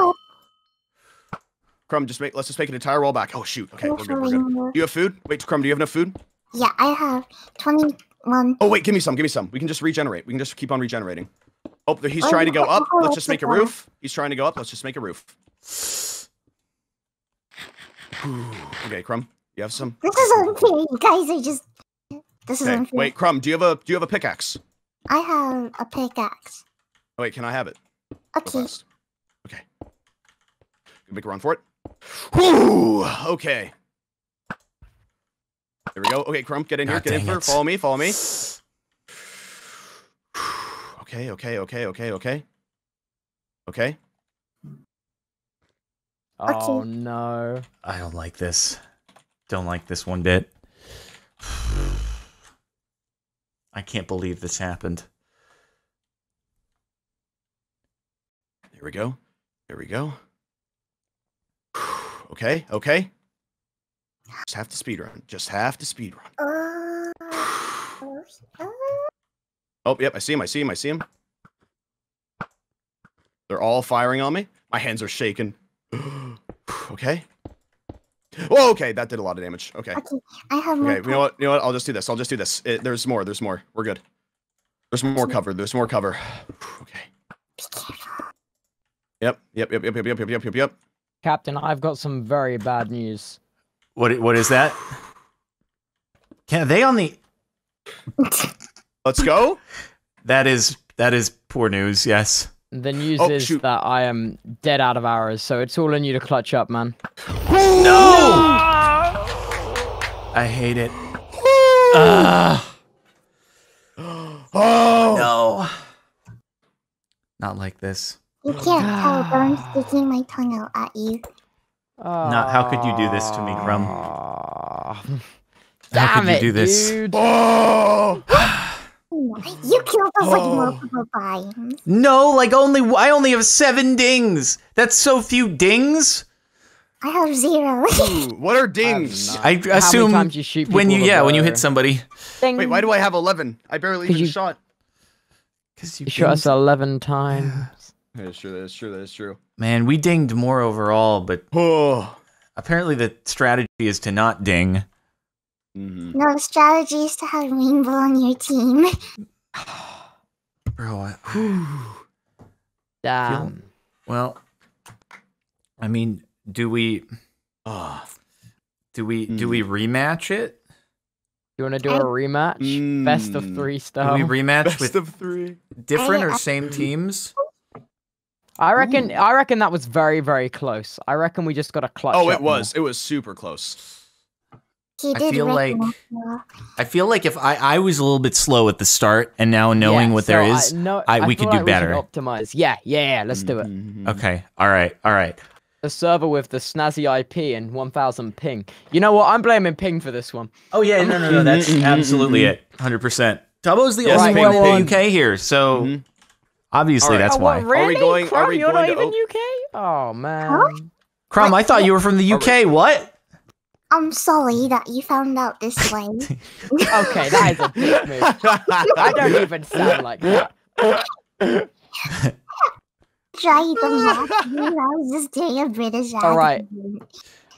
Crumb, let's just make an entire wall back. Oh shoot. Okay, we're good. Do you have food? Wait, Crumb, do you have enough food? Yeah, I have 21. Oh wait, give me some. We can just regenerate. We can just keep on regenerating. Oh, he's trying to go up. Let's just make a roof. Okay, Crumb, you have some. This is okay. You guys are just. This is unfair. Wait, Crumb, do you have a pickaxe? I have a pickaxe. Oh, wait, can I have it? Okay. Okay. Make a run for it. Whew! Okay. There we go. Okay, Crumb, get in here. Get in here. Follow me. Follow me. Okay. Okay. Okay. Okay. Okay. Okay. Oh no! I don't like this. Don't like this one bit. I can't believe this happened. There we go. There we go. Okay, okay. Just have to speedrun. Just have to speedrun. Oh, yep, I see him, I see him, I see him. They're all firing on me. My hands are shaking. Okay. Oh, okay, that did a lot of damage. Okay. Okay, I have more. Okay, you know what? You know what? I'll just do this. I'll just do this. There's more. There's more. We're good. There's more cover. There's more cover. Okay. Be careful. Yep. Yep. Yep. Yep. Yep. Yep. Yep. Yep. Yep. Captain, I've got some very bad news. What is that? Are they on the? Let's go. That is poor news. Yes. The news is that I am dead out of arrows, so it's all on you to clutch up, man. No! I hate it. Oh no! Not like this. You can't tell, but I'm sticking my tongue out at you. Not how could you do this to me, Crumb? How could you do this? Dude. You killed us like multiple times. No, like I only have 7 dings. That's so few dings. I have 0. Ooh, what are dings? I assume how many times you shoot when you when you hit somebody. Ding. Wait, why do I have 11? I barely even shot. Because you shot us 11 times. That's true. That's true. That's true. Man, we dinged more overall, but apparently the strategy is to not ding. Mm-hmm. No, the strategy is to have Rainbow on your team. Bro, damn. Well, I mean, do we rematch it? You want to do a rematch? Best of 3 stuff. Do we rematch with different or same teams? I reckon. Ooh. I reckon that was very, very close. I reckon we just got a clutch. Oh, it was. More. It was super close. I feel like if I was a little bit slow at the start, and now knowing what there is, we could do better. Optimize. Yeah. Let's do it. Okay. All right. The server with the snazzy IP and 1000 ping. You know what? I'm blaming ping for this one. Oh yeah, no. That's absolutely it. 100%. Tubbo's the only one in UK here, so obviously that's why. Really? Are we going? Crumb, you're not even UK? Oh man. Huh? Crumb, I thought you were from the UK. What? I'm sorry that you found out this way. Okay, that is a big move. I don't even sound like that. Try the day of British. All right.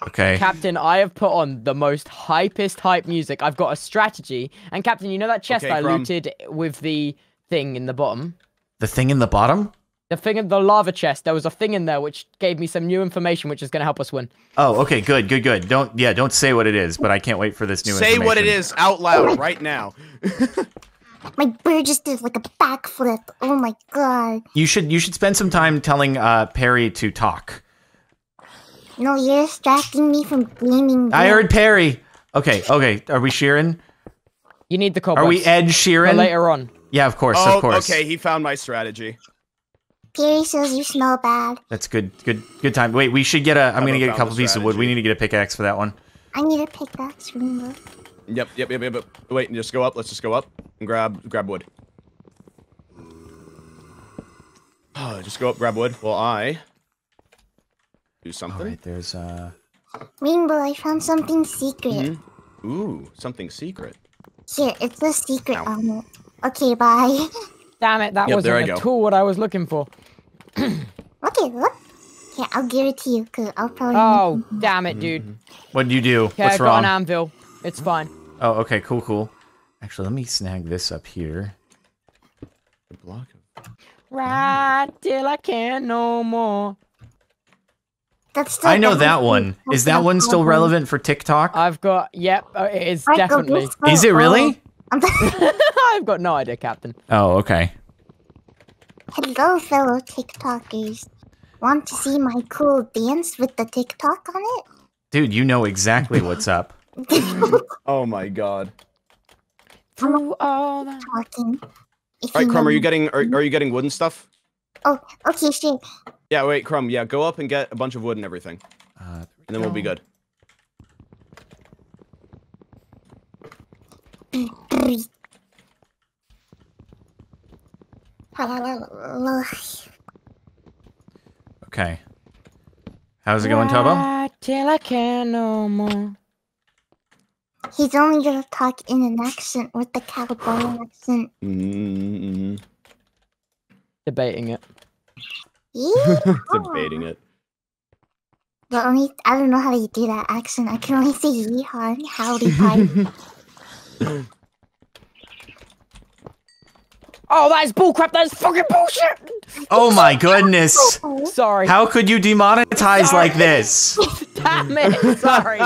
Okay. Captain, I have put on the most hypest hype music. I've got a strategy. And Captain, you know that chest I looted with the thing in the bottom? The thing in the bottom? The thing in the lava chest, there was a thing in there which gave me some new information which is going to help us win. Oh, okay, good. Don't say what it is, but I can't wait for this new information. Say what it is out loud right now. My bird just did like a backflip. Oh my god. You should spend some time telling Perry to talk. No, you're distracting me from gaming. I heard Perry. Okay. Are we Sheeran? You need the cobwebs. Are we Ed Sheeran? For later on. Yeah, of course. Okay, he found my strategy. Gary says you smell bad. That's good time. Wait, we should get a... I'm going to get a couple pieces of wood. We need to get a pickaxe for that one. I need a pickaxe, remember? Yep. Wait, just go up. Let's just go up and grab wood. Oh, just go up, grab wood. Well, I... do something. All right, there's a... Rainbow, I found something secret. Mm-hmm. Ooh, something secret. Here, it's the secret armor. Okay, bye. Damn it, that wasn't at all what I was looking for. Okay, look. Yeah, I'll give it to you, because I'll probably... Oh, damn it, dude. What did you do? What's wrong? I got an anvil. It's fine. Oh, okay, cool. Actually, let me snag this up here. The block. Right till I can't no more. That's I know that one. Is that one still relevant for TikTok? I've got, yep, it is definitely. Is it really? I've got no idea, Captain. Oh, okay. Hello, fellow TikTokers. Want to see my cool dance with the TikTok on it? Dude, you know exactly what's up. Oh my god. Through all that talking. Alright, Crumb, are you getting wooden stuff? Oh, okay, sure. Yeah, wait, Crumb, yeah, go up and get a bunch of wood and everything. And then we'll be good. Okay. How's it going, Tubbo? Till I can no more. He's only gonna talk in an accent with the California accent. Mm-hmm. Debating it. Yeah. Debating it. The only I don't know how you do that accent. I can only say yeehaw and howdy hi. Oh, that's bullcrap. That's fucking bullshit. Oh my goodness. Sorry. How could you demonetize like this? Damn it. Sorry.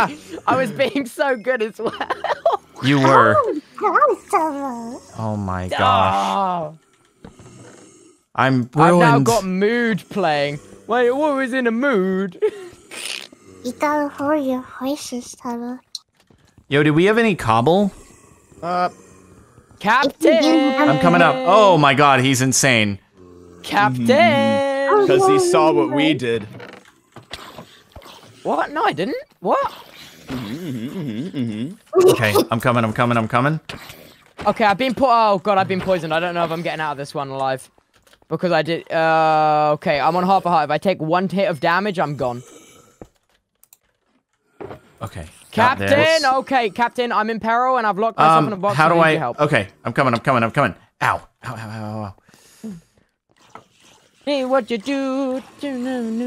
I was being so good as well. You were. Oh my gosh. I'm ruined. I've now got mood playing. Wait, what was in a mood? You gotta hold your horses, Tubbo. Yo, do we have any cobble? Captain! I'm coming up. Oh my god, he's insane. Captain! Because he saw what we did. What? No, I didn't. What? Okay, I'm coming. Okay, I've been oh god, I've been poisoned. I don't know if I'm getting out of this one alive. Because I did, okay, I'm on half a heart. If I take one hit of damage, I'm gone. Okay. Captain, okay, Captain, I'm in peril and I've locked myself in a box. How do I help? Okay, I'm coming. Ow. Hey, what you do?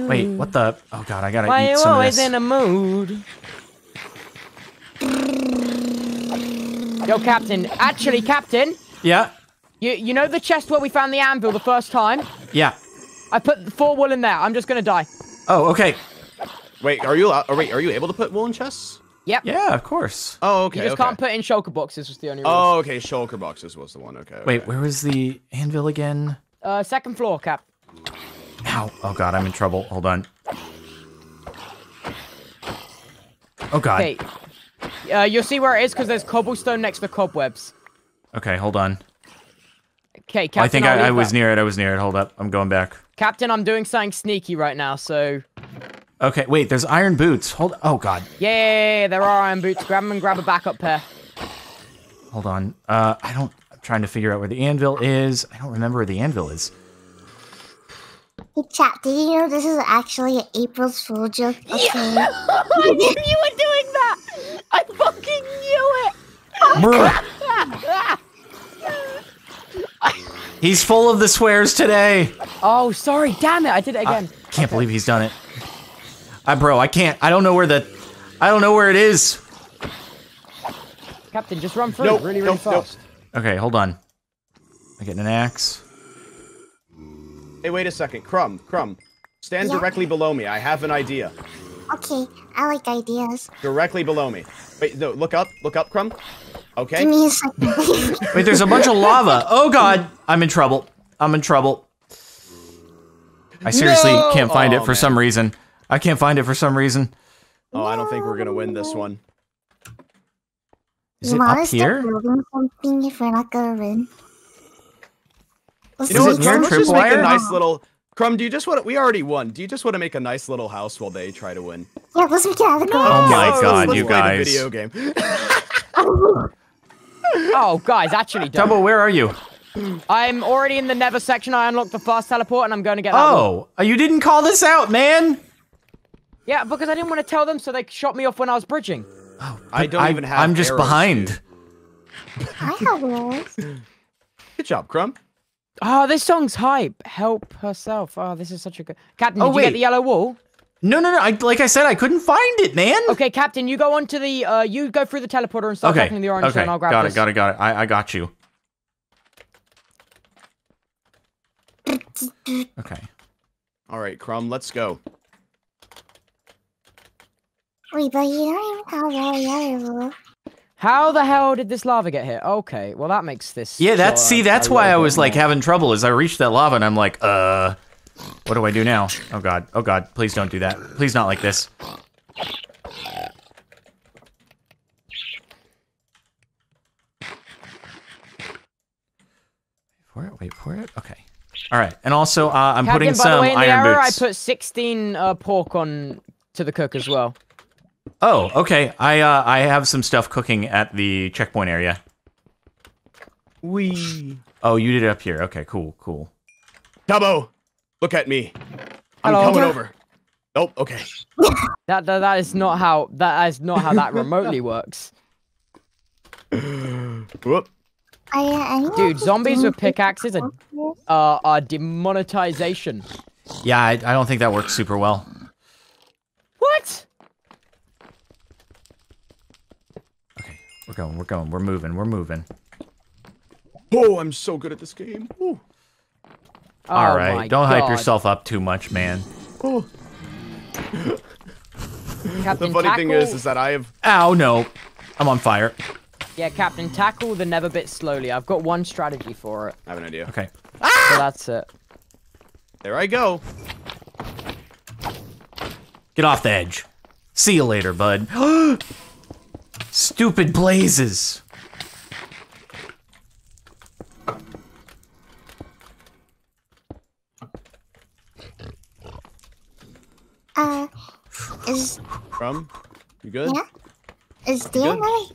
Wait, what the? Oh god, I gotta eat some of this. Why are you always in a mood? Yo, Captain. Actually, Captain. Yeah? You know the chest where we found the anvil the first time? Yeah. I put 4 wool in there. I'm just gonna die. Oh, okay. Wait, are you able to put wool in chests? Yep. Yeah, of course. Oh, okay. You just can't put in shulker boxes was the only reason. Oh, okay. Shulker boxes was the one. Okay. Wait, where was the anvil again? Second floor, Cap. Ow. Oh, God. I'm in trouble. Hold on. Oh, God. Okay. You'll see where it is because there's cobblestone next to cobwebs. Okay, hold on. Okay, Captain. I think I was near it. Hold up. I'm going back. Captain, I'm doing something sneaky right now, so... Okay, wait, there's iron boots. Oh, God. Yeah, there are iron boots. Grab them and grab a backup pair. Hold on. I'm trying to figure out where the anvil is. I don't remember where the anvil is. Hey, chat, did you know this is actually an April Fool joke? Okay. Yeah. I knew you were doing that! I fucking knew it! Bruh. He's full of the swears today. Oh, sorry. Damn it. I did it again. I can't believe he's done it. Bro, I can't. I don't know where it is. Captain, just run through. Really fast. Nope. Okay, hold on. I'm getting an axe. Hey, wait a second. Crumb. Stand directly below me. I have an idea. Okay, I like ideas. Directly below me. Wait, no, look up, Crumb. Okay. Give me a second. Wait, there's a bunch of lava. Oh, God. I'm in trouble. I seriously can't find it for some reason. Oh, I don't think we're gonna win this one. Is it up here? If we're not gonna win. You know what, Crumb? Let's just make a nice little... Crumb, do you just want to... We already won. Do you just want to make a nice little house while they try to win? Yeah, let's make it out of the game. Oh my god, you guys. Let's play the video game. Oh, guys, actually don't. Tubbo, where are you? I'm already in the nether section. I unlocked the fast teleport and I'm going to get that one. You didn't call this out, man! Yeah, because I didn't want to tell them, so they shot me off when I was bridging. Oh, I don't even have I'm just arrows, behind. I have arrows. Good job, Crumb. Oh, this song's hype. Help herself. Oh, this is such a good... Captain, did you get the yellow wool? No. Like I said, I couldn't find it, man. Okay, Captain, you go on to the... you go through the teleporter and start attacking the orange and I'll grab this. Got it. I got you. Okay. All right, Crumb, let's go. Wait, but you don't even have all the other wool. How the hell did this lava get here? Okay, well that makes this... Yeah, that's, see, that's why I was, like, having trouble, is I reached that lava and I'm like, what do I do now? Oh god, please don't do that. Please not like this. For it, wait for it, okay. Alright, and also, I'm putting some iron boots. By the way, in the error, I put 16 pork on to the cook as well. Oh, okay. I have some stuff cooking at the checkpoint area. Wee. Oh, you did it up here. Okay, cool, cool. Tubbo, look at me. I'm coming over. Nope. Oh, okay. That is not how that remotely works. Whoop. Dude, zombies with pickaxes are demonetization. Yeah, I don't think that works super well. What? Okay, we're going, we're moving. Oh, I'm so good at this game. Ooh. All right, don't hype yourself up too much, man. Oh. The funny thing is that I have... Ow, no. I'm on fire. Yeah, Captain, tackle the nether bit slowly. I've got one strategy for it. I have an idea. Okay. Ah! So that's it. There I go. Get off the edge. See you later, bud. Stupid blazes. Is... Crumb, you good? Yeah. Is there another...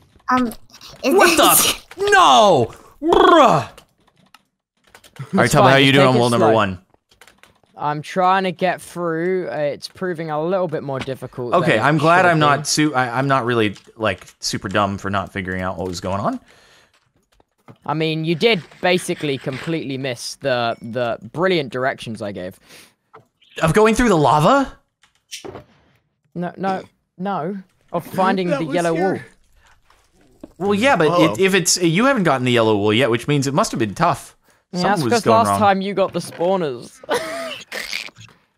What the? No! Bruh! Alright, Tubbo, how you doing on wall number one? I'm trying to get through. It's proving a little bit more difficult. Okay, I'm glad I'm not I'm not really, like, super dumb for not figuring out what was going on. I mean, you did basically completely miss the brilliant directions I gave. Of going through the lava? No, no, no. Of finding the yellow wool. Well, yeah, but if it's you haven't gotten the yellow wool yet, which means it must have been tough. Yeah, that's because last time you got the spawners.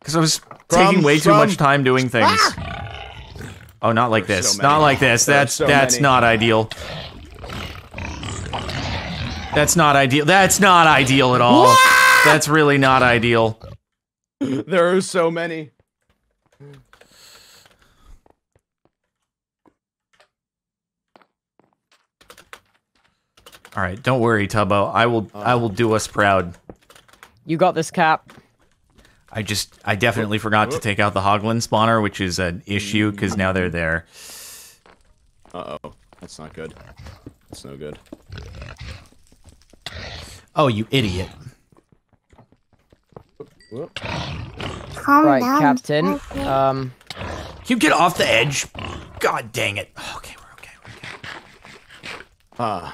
Because I was taking way too much time doing things. Ah! Oh, not like this. Not like this. That's not ideal. That's not ideal. That's not ideal at all. What? That's really not ideal. There are so many. All right, don't worry, Tubbo. I will do us proud. You got this, Cap. I definitely forgot to take out the Hoglin spawner, which is an issue because now they're there. Uh-oh, that's not good. That's no good. Oh, you idiot! Right, Captain. Can you get off the edge? God dang it! Okay, we're okay. We're okay.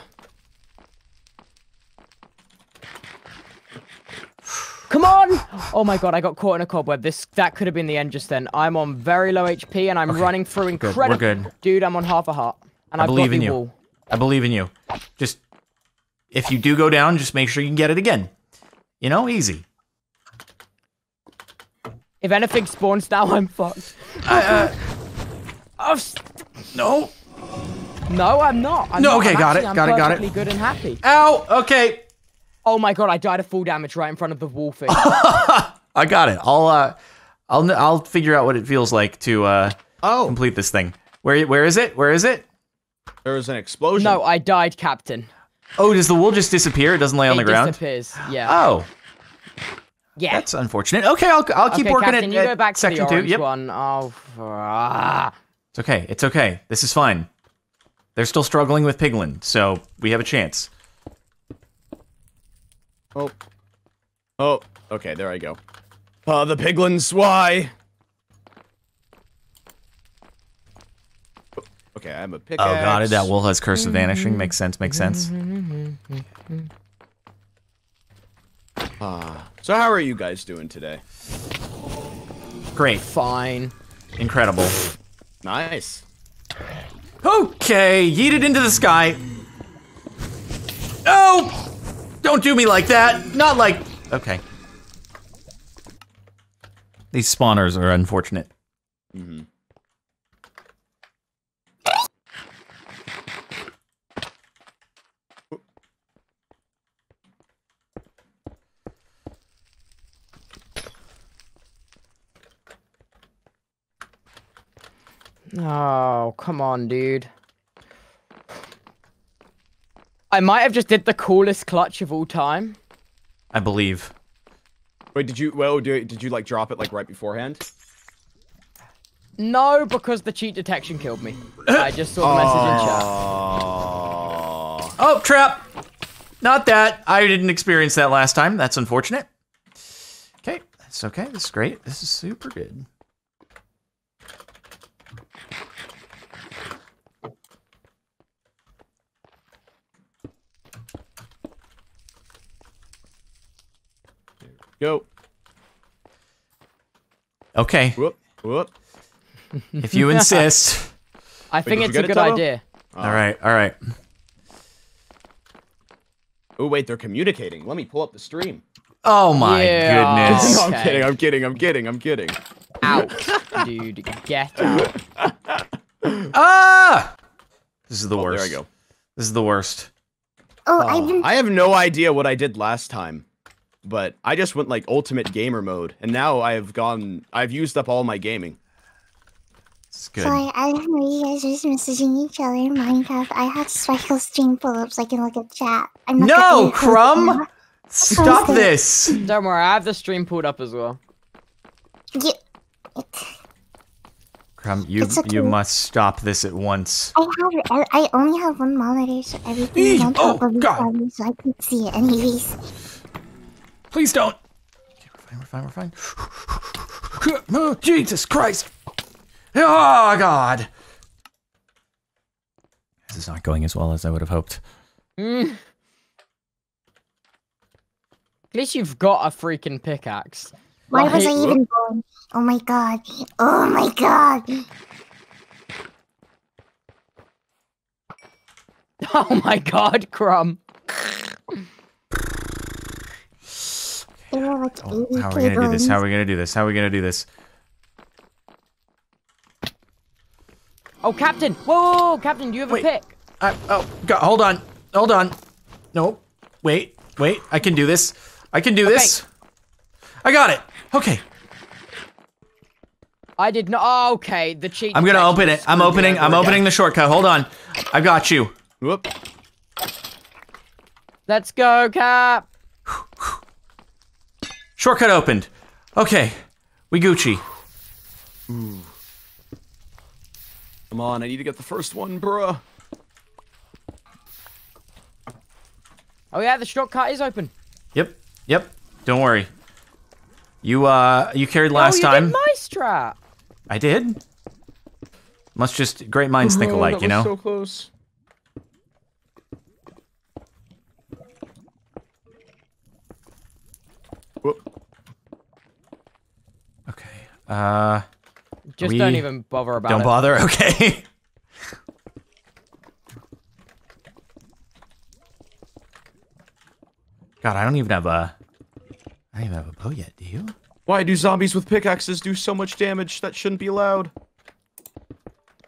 Come on! Oh my god, I got caught in a cobweb. That could have been the end just then. I'm on very low HP and I'm running through incredible... We're good. Dude, I'm on half a heart. And I believe in you. Wall. I believe in you. Just... If you do go down, just make sure you can get it again. You know, easy. If anything spawns now, I'm fucked. No. No, I'm not. I'm not. Okay, I'm got it. I'm perfectly good and happy. Ow! Okay. Oh my god! I died of full damage right in front of the wall thing. I got it. I'll figure out what it feels like to complete this thing. Where is it? Where is it? There was an explosion. No, I died, Captain. Oh, does the wool just disappear? It doesn't lay on the ground. It disappears. Yeah. Oh. Yeah. That's unfortunate. Okay, I'll keep working Captain, you go back to section the orange 2. Yep. One. Oh. It's okay. It's okay. This is fine. They're still struggling with Piglin, so we have a chance. Oh. Oh, okay, there I go. The piglins, why? Okay, I have a pickaxe. Oh god, that wool has Curse of Vanishing. Makes sense, makes sense. So how are you guys doing today? Great. Fine. Incredible. Nice. Okay, yeet it into the sky. Oh! Don't do me like that! Not like... Okay. These spawners are unfortunate. Mm-hmm. Oh, come on, dude. I might have just did the coolest clutch of all time. I believe. Wait, did you, well, did you like drop it like right beforehand? No, because the cheat detection killed me. I just saw the message in chat. Oh, trap. Not that. I didn't experience that last time. That's unfortunate. Okay, that's okay. This is great. This is super good. Go. Okay. Whoop, whoop. If you insist. I think it's a good idea. All right, all right. Oh, wait, they're communicating. Let me pull up the stream. Oh, my goodness. No, I'm kidding, I'm kidding, I'm kidding, I'm kidding. Out, dude. Get out. Ah! This is the worst. There I go. This is the worst. Oh, I have no idea what I did last time. But I just went like ultimate gamer mode, and now I have gone. I've used up all my gaming. It's good. Sorry, I don't know. You guys are just messaging each other in Minecraft. I have special stream pull-ups so I can look at chat. No, Crumb! Stop this! Don't worry, I have the stream pulled up as well. Yeah. Crumb, you must stop this at once. I only have one monitor, so everything is on top of me, so I can see it anyways. Please don't. Okay, we're fine, we're fine, we're fine. Oh, Jesus Christ. Oh, God. This is not going as well as I would have hoped. At least you've got a freaking pickaxe. Why was I even going? Oh, my God. Oh, my God. Oh, my God, Crumb. Like how are we gonna do this? How are we gonna do this? How are we gonna do this? Oh, Captain! Whoa, Captain, do you have a pick? Oh, God, hold on. Hold on. No. Wait, wait. I can do this. I can do this. I got it. Okay. I did not. Oh, okay, the cheat. I'm gonna open it. I'm opening. I'm opening the shortcut. Hold on. I got you. Whoop. Let's go, Cap. Shortcut opened. Okay. We Gucci. Ooh. Come on, I need to get the first one, bruh. Oh yeah, the shortcut is open. Yep. Yep. Don't worry. You you carried last time. Did my strat. I did. Must just great minds think alike, that was, you know. So close. Okay. Just don't even bother about it. Don't bother? Okay. God, I don't even have a... I don't even have a bow yet, do you? Why do zombies with pickaxes do so much damage? That shouldn't be allowed.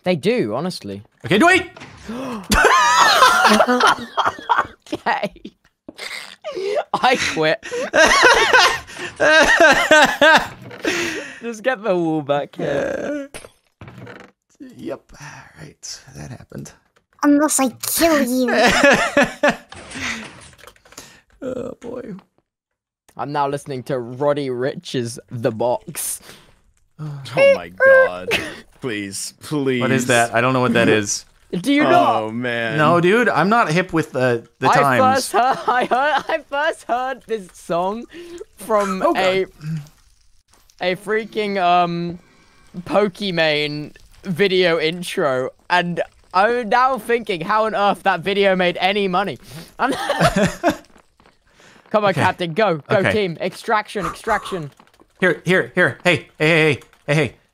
They do, honestly. Okay, wait! Okay. I quit. Just get the wall back here. Yep. Alright, that happened. Unless I kill you. Oh boy. I'm now listening to Roddy Rich's The Box. Oh my God. Please, please. What is that? I don't know what that is. Do you know? Oh man! No, dude, I'm not hip with the times. I first heard this song from a freaking Pokimane video intro, and I'm now thinking how on earth that video made any money. Come on, Captain, go, team, extraction. Here, hey.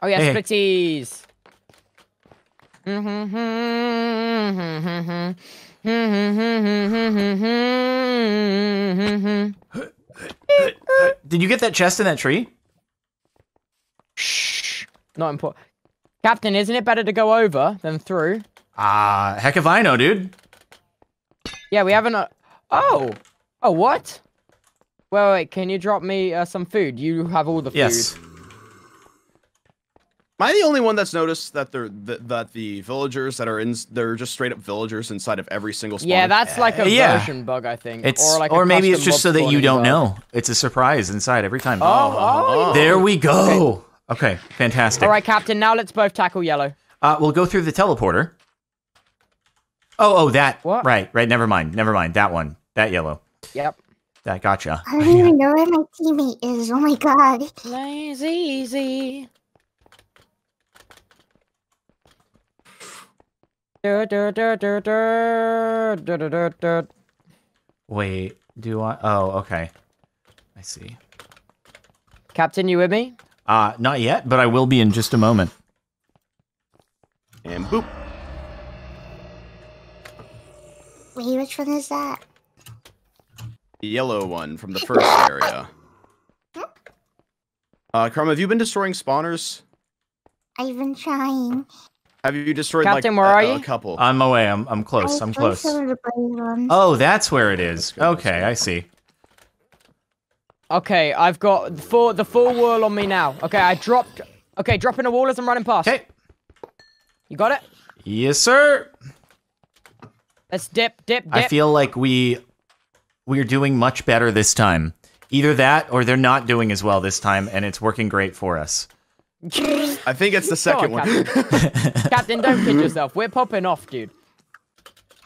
Oh yeah, splitsies. Did you get that chest in that tree? Shh. Not important. Captain, isn't it better to go over than through? Ah, heck if I know, dude. Yeah, we haven't... Oh, what? Wait, can you drop me some food? You have all the food. Yes. Am I the only one that's noticed that the villagers that are in, they're just straight up villagers inside of every single spawn? Yeah, that's like a version bug, I think. It's, or maybe it's just so that you don't know. It's a surprise inside every time. Oh. There we go. Okay. Okay, fantastic. All right, Captain, now let's both tackle yellow. We'll go through the teleporter. Oh, that. What? Right, never mind. That one, that yellow. Yep. That gotcha. I don't even know where my teammate is. Oh my god. Lazy, easy. Wait, do I? Oh, okay. I see. Captain, you with me? Not yet, but I will be in just a moment. And boop. Wait, which one is that? The yellow one from the first area. Crumb, have you been destroying spawners? I've been trying. Have you destroyed Captain, like a couple? On my way. I'm close. I'm close. Oh, that's where it is. Okay, I see. Okay, I've got the full wall on me now. Okay, I dropped. Okay, dropping a wall as I'm running past. Okay. You got it? Yes, sir. Let's dip. I feel like we're doing much better this time. Either that or they're not doing as well this time, and it's working great for us. I think it's the second one. Captain. Captain, don't kid yourself. We're popping off, dude.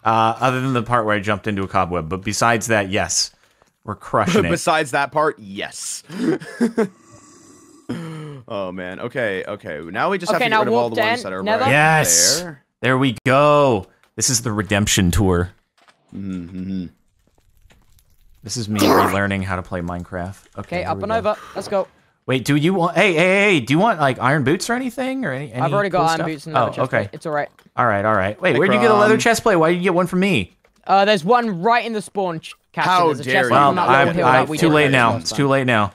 Other than the part where I jumped into a cobweb, but besides that, yes. We're crushing it. Besides that part, yes. Oh, man. Okay. Now we just have to get rid of all the ones that are right there. There we go. This is the redemption tour. Mm-hmm. This is me relearning how to play Minecraft. Okay, up and over. Let's go. Wait, do you want? Hey! Do you want like iron boots or anything? Or any I've already got cool iron stuff? Boots and leather chest plate. It's all right. All right. Wait, where'd you get a leather chest plate? Why did you get one from me? There's one right in the spawn. Captain. How there's dare a chest you? Well, I'm too late now. It's too late now.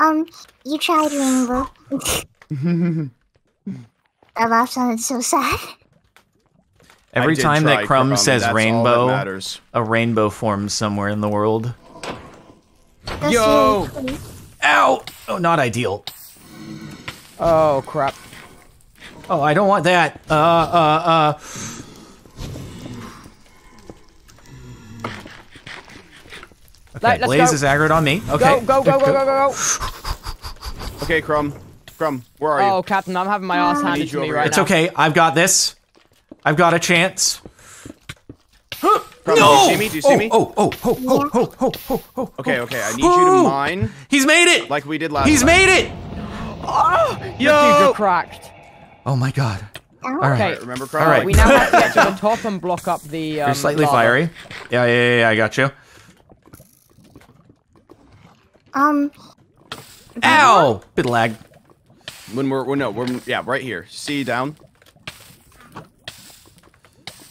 You tried, Rainbow. I laughed on it. So sad. Every time that Crumb says rainbow, a rainbow forms somewhere in the world. Yo! Ow! Oh, not ideal. Oh, crap. Oh, I don't want that. Okay, Blaze is aggroed on me. Okay. Go. Okay, Crumb, where are you? Oh, Captain, I'm having my ass handed to me right now. It's okay. I've got this. I've got a chance. Crumb, no! Do you see me? Oh. Okay, I need you to mine. He's made it! Like we did last time. He's made it! Oh, yo! You're cracked. Oh my god. All right. Remember, Crumb? All right. We now have to get to the top and block up the, You're slightly fiery. Yeah, I got you. Ow! Bit of lag. We're right here. See, down.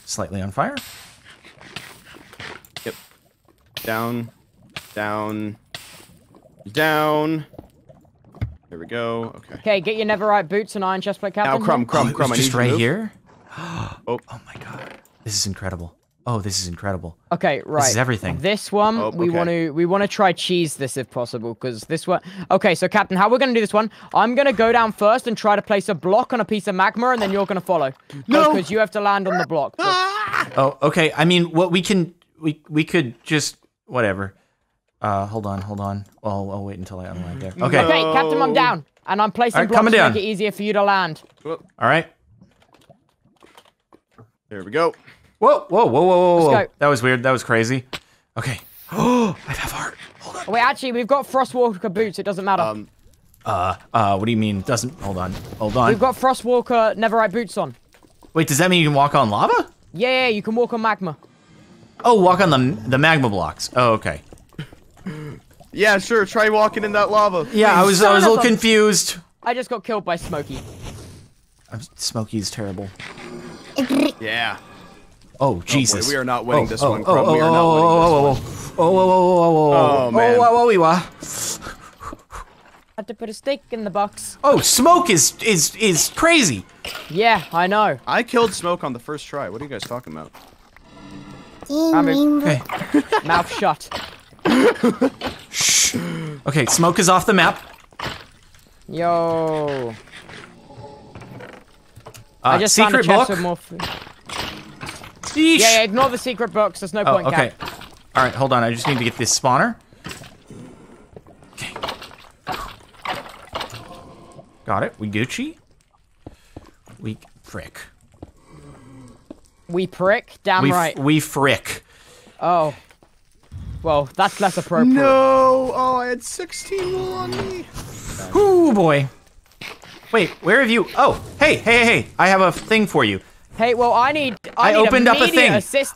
Slightly on fire. Yep. Down. There we go. Okay. Okay, get your netherite boots and iron chestplate, Captain. Now, Crumb. I just right here. Oh my god. This is incredible. Okay, right. This is everything. This one, we want to try cheese this if possible, because this one... Okay, so Captain, how we're going to do this one, I'm going to go down first and try to place a block on a piece of magma, and then you're going to follow. No! Because you have to land on the block. But... Oh, okay. I mean, what we can... We could just... Whatever. Hold on. Well, I'll wait until I unland there. Okay. No. Okay, Captain, I'm down. And I'm placing blocks to make it easier for you to land. All right. There we go. Whoa. That was weird. That was crazy. Okay. Oh, I have heart. Hold on. Wait, actually, we've got Frostwalker boots. It doesn't matter. What do you mean? Doesn't... Hold on. We've got Frostwalker netherite boots on. Wait, does that mean you can walk on lava? Yeah, you can walk on magma. Oh, walk on the magma blocks. Oh, okay. Yeah, sure. Try walking in that lava. Yeah, I was a little confused. I just got killed by Smokey. Smokey's terrible. Yeah. Oh, Jesus. We are not winning this one, Crumb. We are not winning this one. Oh, man. Had to put a stake in the box. Oh, Smoke is crazy. Yeah, I know. I killed Smoke on the first try. What are you guys talking about? Mouth shut. Shh. Okay, Smoke is off the map. Yo. I just found a chest with more food. Yeah, ignore the secret box. There's no point. Okay. All right, hold on. I just need to get this spawner. Okay. Got it. We Gucci. We frick. We prick? Damn right. We frick. Oh. Well, that's less appropriate. No! Oh, I had 16 wool on me. Ooh, boy. Wait, where have you... Oh, hey, hey, hey. I have a thing for you. Hey, well, I need opened up a thing.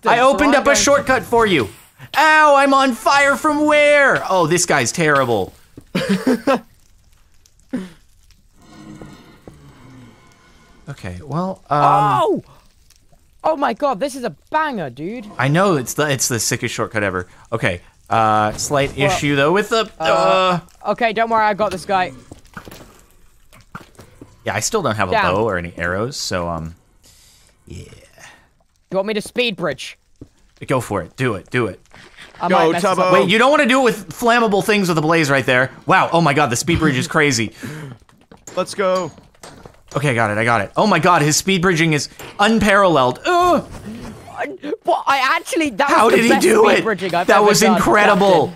I opened up a shortcut for you. Ow, I'm on fire from where? Oh, this guy's terrible. Okay, well, Oh! Oh my god, this is a banger, dude. I know, it's the sickest shortcut ever. Okay, slight issue though with the okay, don't worry, I got this guy. Yeah, I still don't have a bow or any arrows, so yeah. You want me to speed bridge? Go for it. Do it. Do it. Go, Tubbo. Wait, you don't want to do it with flammable things with a blaze right there. Wow, oh my god, the speed bridge is crazy. Let's go. Okay, I got it, I got it. Oh my god, his speed bridging is unparalleled. Ugh! Well, I actually, that How was did the he best do speed it? Bridging I've that ever was done, incredible.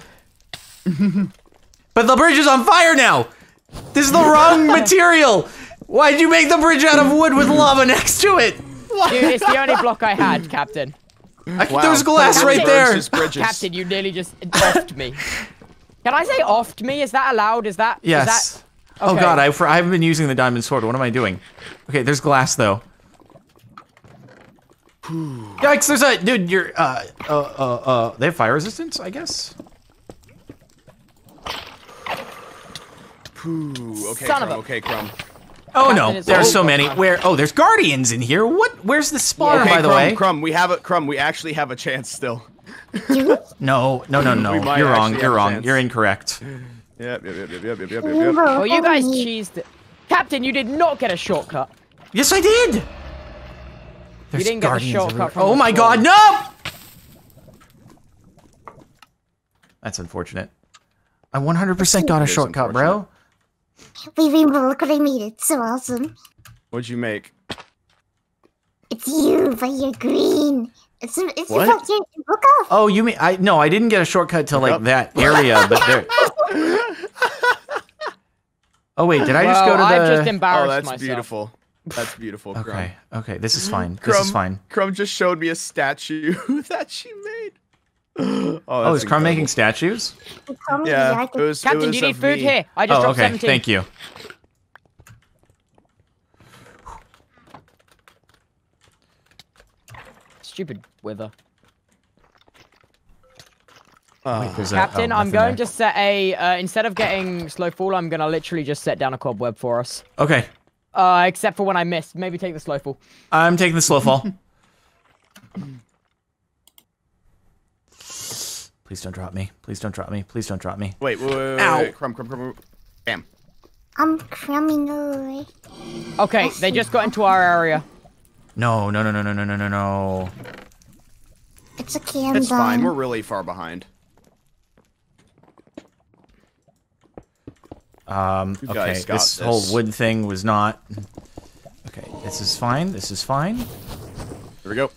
But the bridge is on fire now! This is the wrong material! Why'd you make the bridge out of wood with lava next to it? Dude, it's the only block I had, Captain. Wow. There's glass right there! Captain, you nearly just offed me. Can I say offed me? Is that allowed? Is that... Yes. Is that... Okay. Oh god, I haven't been using the diamond sword. What am I doing? Okay, there's glass though. Yikes, there's a dude. You're they have fire resistance, I guess. Okay, Crumb. Oh no, there are so many. Where? Oh, there's guardians in here. What? Where's the spawner, by the way? Crumb, we have a We actually have a chance still. No. You're wrong. You're wrong. You're incorrect. Yep. Oh, you guys cheesed it. Captain, you did not get a shortcut. Yes, I did. You didn't get a shortcut from Oh my god, no! That's unfortunate. I 100% got a shortcut, bro. We've been looking at me. It's so awesome. What'd you make? It's you, but you're green. It's what? Look off. Oh, you mean no, I didn't get a shortcut to like that area, but there. Oh wait, did I just go to the? I've just embarrassed myself. Beautiful. That's beautiful. Crumb. Okay, okay, this is fine. Crumb, this is fine. Crumb just showed me a statue that she made. Oh, is Crumb making statues? Yeah. Captain, do you need food here? I just dropped 17. Thank you. Stupid weather. Wait, Captain, I'm going to set a, instead of getting slow fall, I'm going to literally just set down a cobweb for us. Okay. Except for when I miss. Maybe take the slow fall. I'm taking the slow fall. Please don't drop me. Please don't drop me. Please don't drop me. Wait, wait. Crumb. Bam. I'm crumbing away. Okay, they just got into our area. No. It's a can. It's fine, we're really far behind. Okay, this whole wood thing was not... Okay, this is fine, this is fine. Here we go.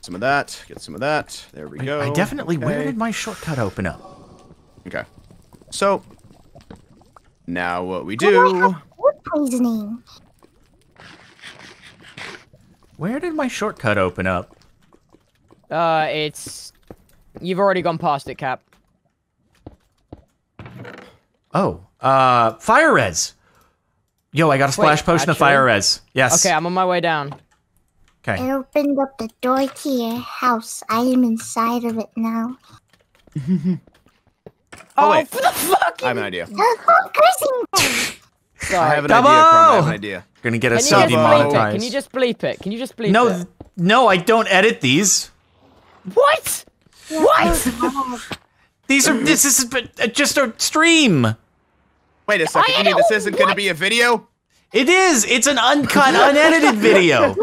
Some of that, get some of that, there we go. I definitely... Okay. Where did my shortcut open up? Okay. So, now what we do... Oh, I have wood poisoning. Where did my shortcut open up? It's... You've already gone past it, Cap. Oh, fire res! Yo, I got a splash potion of fire res. Yes. Okay, I'm on my way down. Okay. I opened up the door to your house. I am inside of it now. Oh, for the fucking... I have an idea. I have an idea, Crumb. I have an idea. Gonna get us demonetized. Can you just bleep it? Can you just bleep it? No, I don't edit these. What? Yeah, what? This is just a stream. Wait a second, you mean this isn't gonna be a video? It is! It's an uncut, unedited video.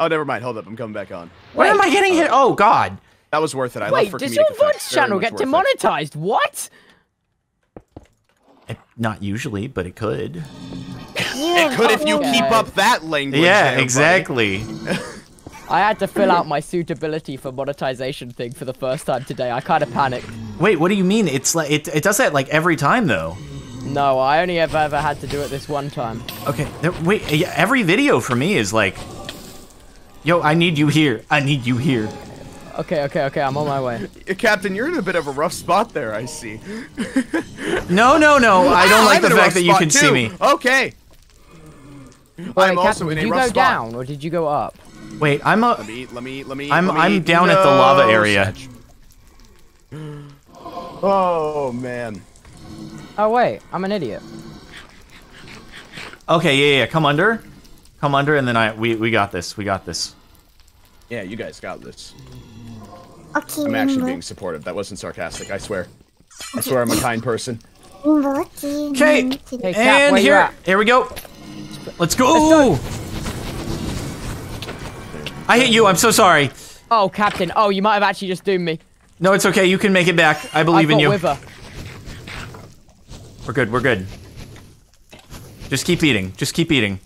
Oh, never mind, hold up, I'm coming back on. Why am I getting hit? Oh, god. That was worth it, I love for comedic effects. Wait, did your VODs channel get demonetized? What? Not usually, but it could. Yeah, it could if you keep up that language. Yeah, there, exactly. I had to fill out my suitability for monetization thing for the first time today. I kind of panicked. Wait, what do you mean? It's like it does that like every time though. No, I only ever had to do it this one time. Okay, wait. Every video for me is like, yo, I need you here. I need you here. Okay, okay, okay, I'm on my way. Captain, you're in a bit of a rough spot there, I see. No, no, no, I don't like the fact that you can see me. Okay. I'm also in a rough spot. Did you go down, or did you go up? Wait, I'm up. I'm down at the lava area. Oh, man. Oh, wait, I'm an idiot. Okay, yeah, yeah, come under. Come under, and then we got this, we got this. Yeah, you guys got this. Okay, I'm actually being supportive. That wasn't sarcastic, I swear. I swear I'm a kind person. Okay, and here we go. Let's go. I hit you, I'm so sorry. Oh, Captain. Oh, you might have actually just doomed me. No, it's okay. You can make it back. I believe in you. We're good, we're good. Just keep eating. Just keep eating.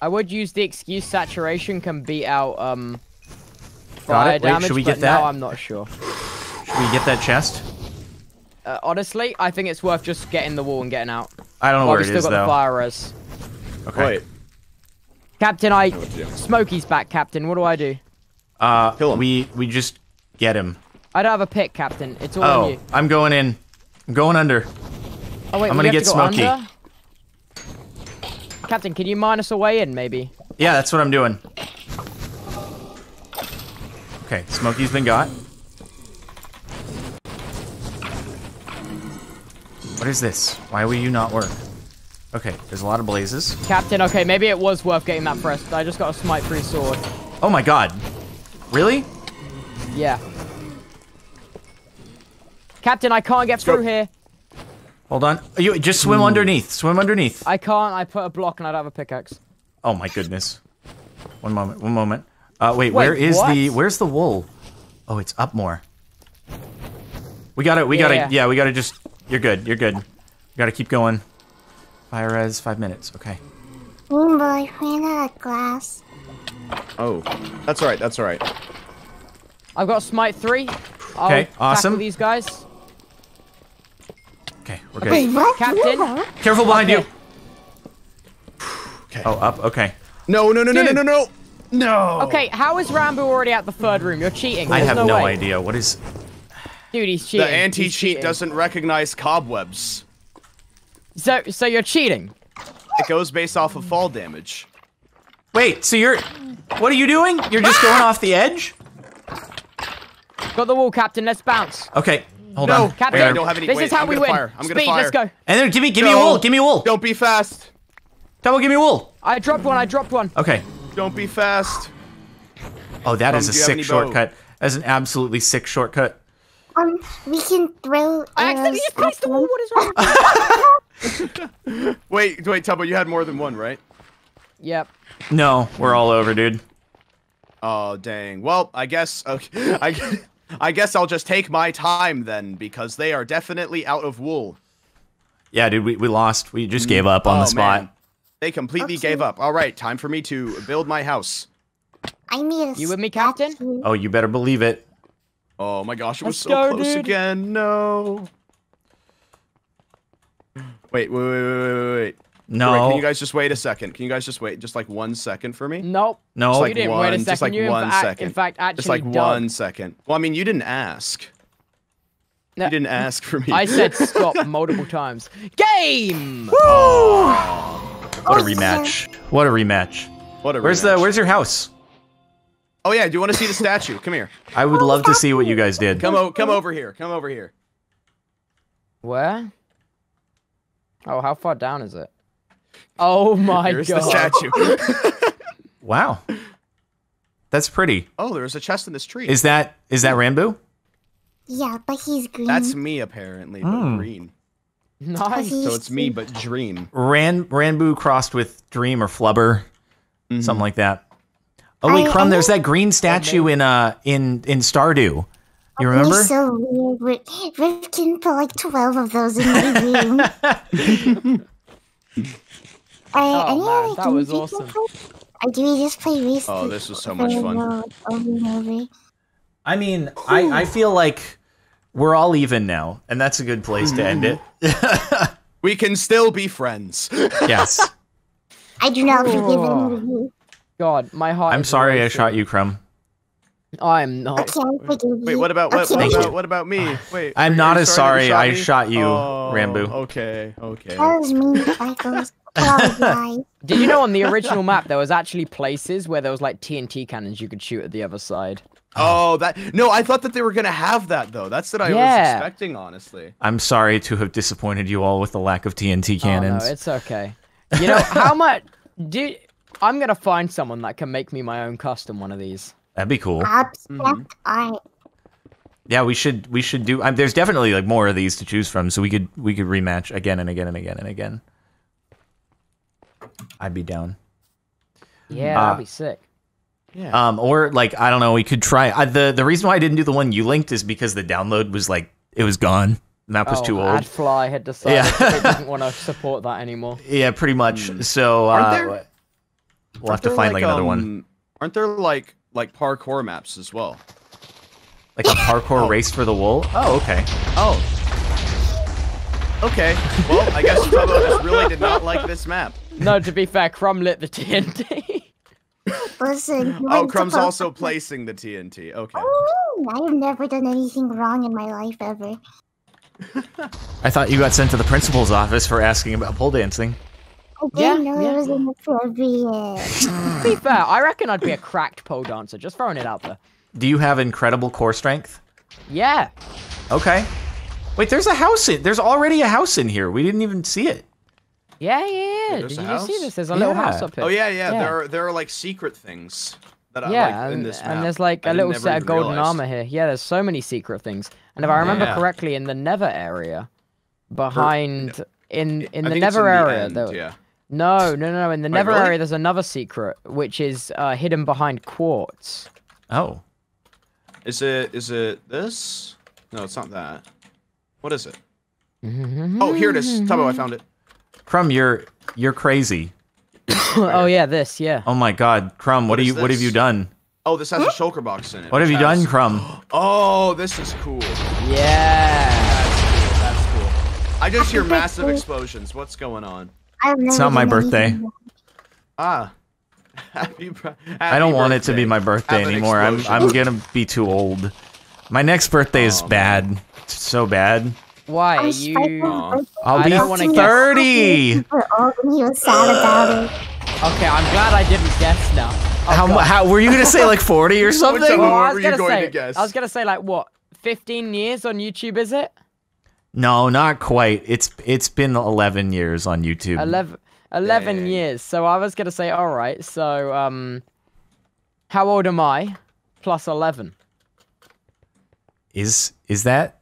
I would use the excuse saturation can beat out fire damage, should we get that? Now I'm not sure. Should we get that chest? Honestly, I think it's worth just getting the wall and getting out. I don't know where it is, though. I've still got the fire res. Okay. Wait. Captain, Smokey's back, Captain. What do I do? Kill him. We just get him. I don't have a pick, Captain. It's all on you. I'm going in. I'm going under. Oh, wait, I'm going to get Smokey. Under? Captain, can you mine us a way in, maybe? Yeah, that's what I'm doing. Okay, Smokey's been got. What is this? Why will you not work? Okay, there's a lot of blazes. Captain, okay, maybe it was worth getting that pressed. I just got a smite free sword. Oh my god. Really? Yeah. Captain, I can't get through here. Hold on. You just swim underneath. Swim underneath. I can't. I put a block and I don't have a pickaxe. Oh my goodness. One moment. One moment. Wait, where is where's the wool? Oh, it's up more. We gotta just, you're good. You're good. We gotta keep going. Fire res, 5 minutes. Okay. Oh boy, we ran out of glass. Oh, that's all right. That's all right. I've got smite 3. Okay, awesome. Tackle these guys. Okay, we're good. Okay, Captain, careful behind you. Okay. Oh, up. Okay. No, no, no, no, no, no, no, no. Okay, how is Ranboo already at the 3rd room? You're cheating. There's I have no idea. What is? Dude, he's cheating. The anti-cheat doesn't recognize cobwebs. So you're cheating. It goes based off of fall damage. Wait, so you're? What are you doing? You're just going off the edge? Got the wall, Captain. Let's bounce. Okay. Hold on. Captain, I don't have any. This is how we win. I'm gonna fire. Let's go. And then give me a wool. Give me a wool. Don't be fast. Tubbo, give me a wool. I dropped one. I dropped one. Okay. Don't be fast. Oh, that is a sick shortcut. That's an absolutely sick shortcut. We can throw. I accidentally just pressed the wall. What is wrong with you? Wait, Tubbo, you had more than one, right? Yep. No, we're all over, dude. Oh dang. Well, I guess. Okay. I guess I'll just take my time then, because they are definitely out of wool. Yeah, dude, we lost. We just gave up on the spot. Man. They completely gave up. All right, time for me to build my house. I need a. You with me, Captain? Oh, you better believe it. Oh my gosh, it was so close again. No. Wait. No. Correct. Can you guys just wait a second? Can you guys just wait just like 1 second for me? Nope. No. Just like you didn't wait a second. Just like you in fact, actually just like don't. 1 second. Well, I mean, you didn't ask. No. You didn't ask for me. I said stop multiple times. Game. Woo! What a rematch! What a rematch! What a rematch! Where's your house? Oh yeah, do you want to see the statue? Come here. I would love to see what you guys did. Come over here. Come over here. Where? Oh, how far down is it? Oh my god. Here's the statue. Wow. That's pretty. Oh, there's a chest in this tree. Is that Ranboo? Yeah, but he's green. That's me apparently, but green. Nice. So it's me but Dream. Ranboo crossed with Dream or Flubber. Something like that. Oh wait, Crumb, there's that green statue in Stardew. You remember? So weird. Riff can put like 12 of those in my room. Oh, man, that was awesome. Or do we just play Reese? Oh, this was so much fun. Over and over. I mean, I feel like we're all even now, and that's a good place to end it. We can still be friends. Yes. I do not forgive anyone. God, my heart. I'm sorry I shot you, Crumb. I'm not. Wait, what about me? Wait, I'm not as sorry I shot you, Ranboo. Okay, okay. That was me, Michael. Did you know on the original map there was actually places where there was like TNT cannons you could shoot at the other side? Oh, that no, I thought that they were gonna have that though. That's what I was expecting, honestly. I'm sorry to have disappointed you all with the lack of TNT cannons. Oh, no, it's okay. You know how much? I'm gonna find someone that can make me my own custom one of these. That'd be cool. Yeah, we should do. There's definitely like more of these to choose from, so we could rematch again and again and again and again. I'd be down. Yeah, that'd be sick. Yeah. Or like I don't know, we could try. The reason why I didn't do the one you linked is because the download was like it was gone. The map was too old. AdFly had decided it didn't want to support that anymore. Yeah, pretty much. So we'll have to find like another one. Aren't there like parkour maps as well? Like a parkour race for the wool? Oh, okay. Oh. Okay. Well, I guess Tubbo just really did not like this map. No, to be fair, Crumb lit the TNT. Listen. Oh, Crumb's also placing the TNT. Okay. Oh, I have never done anything wrong in my life ever. I thought you got sent to the principal's office for asking about pole dancing. I didn't know it was inappropriate. To be fair, I reckon I'd be a cracked pole dancer. Just throwing it out there. Do you have incredible core strength? Yeah. Okay. Wait, there's a house in. There's already a house in here. We didn't even see it. Yeah, yeah, yeah. Did you see this? There's a little house up here. Oh yeah, yeah. There are like secret things that I like in this map. And there's like a little set of golden armor here. Yeah, there's so many secret things. And if I remember correctly, in the Nether area, behind in the Nether area, no, in the Nether area, there's another secret which is hidden behind quartz. Oh, is it this? No, it's not that. What is it? Oh, here it is. Tubbo, I found it. Crumb, you're crazy. Oh yeah, this Oh my God, Crumb, what have you done? Oh, this has a shulker box in it. What have you done, Crumb? Oh, this is cool. Yeah. That's cool. That's cool. I just hear massive explosions. What's going on? It's not my birthday. Ah. I don't want it to be my birthday anymore. I'm gonna be too old. My next birthday is bad. Man. It's so bad. Why are you? I'll be 30. We're all gonna be sad about it. Okay, I'm glad I didn't guess now. Oh, how were you gonna say like 40 or something? Which what were you going to guess? I was gonna say like what, 15 years on YouTube? Is it? No, not quite. It's been 11 years on YouTube. 11 Dang. Years. So I was gonna say, all right. So how old am I? Plus 11. Is that?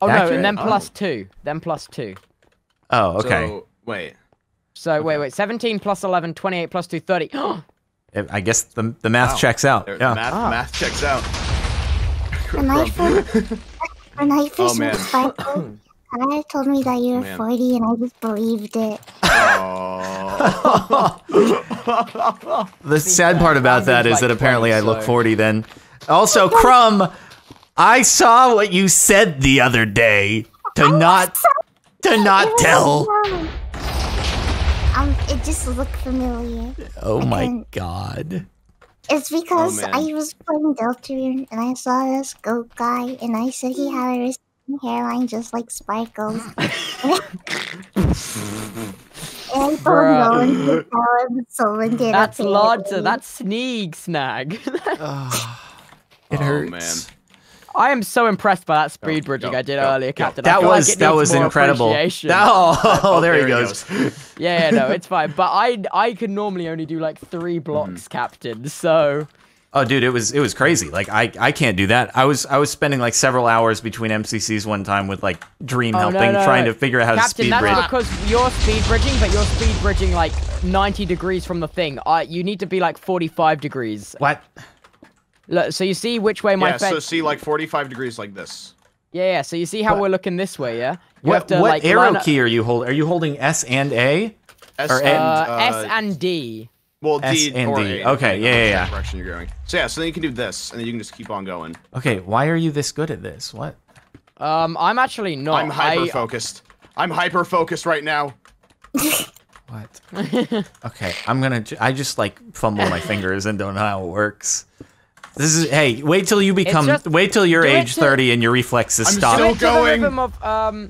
Oh no, and then plus 2. Then plus 2. Oh, okay. So, wait. So, wait. 17 plus 11, 28 plus 2, 30. I guess the math checks out. There, yeah. Math checks out. When I first was Anna told me that you were 40, and I just believed it. Oh. The sad part about that is that apparently I look 40 then. Also, Crumb... I saw what you said the other day to not tell. It just looked familiar. Oh my God. It's because I was playing Deltarune and I saw this goat guy and I said he had a receding hairline just like Sparklez. And no one could tell him, someone did. That's Lodza, that's Sneak Snag. It hurts. Man. I am so impressed by that speed bridging I did earlier, Captain. That was incredible. Oh, there he goes. Yeah, no, it's fine. But I could normally only do like 3 blocks, Captain. So. Oh, dude, it was crazy. Like I can't do that. I was spending like several hours between MCCs one time with like Dream trying to figure out how to speed bridge. Captain, that's because you're speed bridging, but you're speed bridging like 90 degrees from the thing. You need to be like 45 degrees. What? Look, so you see which way my fence... Yeah, so see, like, 45 degrees like this. Yeah, yeah, so you see how we're looking this way, yeah? You have to, what arrow key are you holding? Are you holding S and A? S and D. Well, D or A. Okay, yeah. Direction you're going. So, yeah, so then you can do this, and then you can just keep on going. Okay, why are you this good at this? What? I'm actually not. I'm hyper-focused. I'm hyper-focused right now. What? Okay, I'm gonna... I just, like, fumble my fingers and don't know how it works. This is... Hey, wait till you become... wait till you're age 30 and your reflexes stop. I'm still going.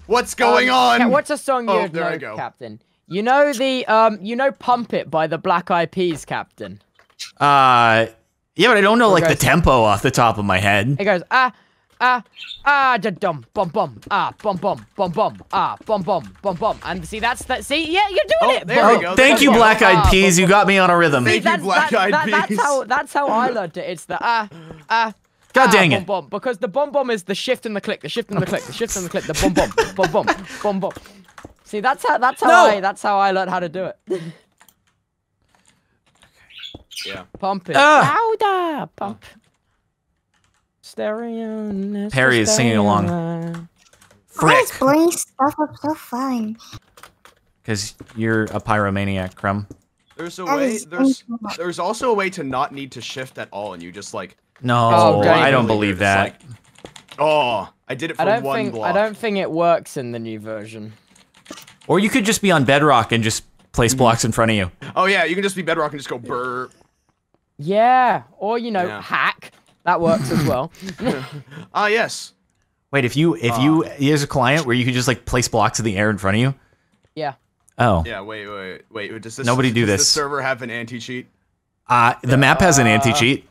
What's going on? What's a song you know, Captain? You know the... you know Pump It by the Black Eyed Peas, Captain? Yeah, but I don't know, like, the tempo off the top of my head. It goes, da-dum, bum-bum, ah, bum-bum, bum-bum, ah, bum-bum, bum-bum. And see, that's that. See, yeah, you're doing it. There we go. Thank you, Black Eyed Peas. You got me on a rhythm. Thank you, Black Eyed Peas. That's how I learned it. It's the God dang it. Bum-bum, because the bum-bum is the shift and the click, the shift and the click, the shift and the click, the bum-bum, bum-bum, bum-bum. See, that's how I learned how to do it. Yeah. Pump it. Louder. Pump. Stereo. Perry is singing along. Frick. Blowing stuff up so fun. Because you're a pyromaniac, Crumb. There's a way. There's also a way to not need to shift at all, and you just like. No, I don't believe that. Like, oh, I did it for one block. I don't think it works in the new version. Or you could just be on bedrock and just place blocks in front of you. Oh yeah, you can just be bedrock and just go burr. Yeah, or you know, hack. That works as well. Ah yes. Wait, if you here's a client where you could just like place blocks in the air in front of you. Yeah. Oh. Yeah. Wait. Does this does this server have an anti-cheat? The map has an anti-cheat.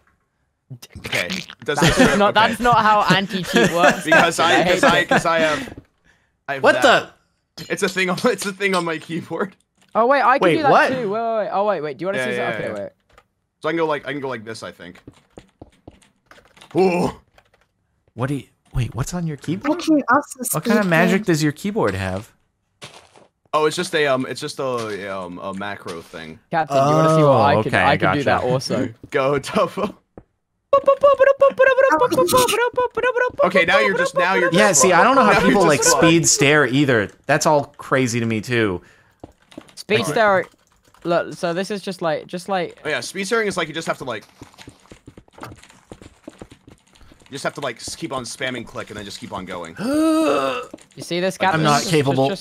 Okay. Does that's server, not okay. That's not how anti-cheat works. Because I have what that. The. It's a thing on my keyboard. Oh wait, I can do that too. Wait. Oh wait. Do you want to see something? Yeah, okay, wait. So I can go like this, I think. Ooh. What do you what's on your keyboard? What kind of magic does your keyboard have? Oh, it's just a macro thing. Captain, you want to see what I can do that also. Go, Tubbo. Okay, now you're. Yeah, see, I don't know how people like speed stare either. That's all crazy to me too. Speed stare, look. So this is just like. Oh yeah, speed staring is like you just have to like keep on spamming click and then just keep on going. You see this, Captain? I'm not capable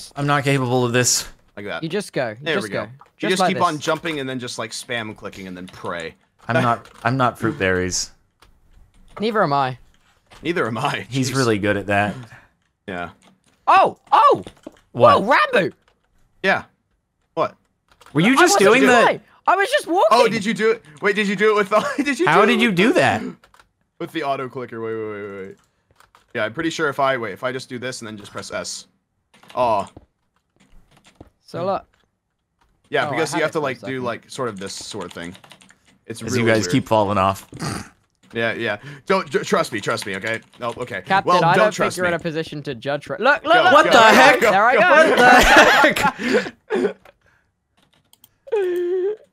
of this. Like that. You just go. There we go. You just keep on jumping and then just like spam clicking and then pray. I'm not fruit berries. Neither am I. Neither am I. Jeez. He's really good at that. Yeah. Oh! What? Whoa, Ranboo! Yeah. What? Were you just doing that? I was just walking. Oh, did you do it? Wait, did you do it with the? How did you do that? With the auto clicker. Wait. Yeah, I'm pretty sure if I just do this and then just press S. Oh. So look. Yeah, because you have to like do like sort of this sort of thing. It's really you guys weird. Keep falling off. Yeah. Don't trust me, okay? No, okay. Captain, well, I don't think you're in a position to judge. Look! What the heck? There I go. What the heck?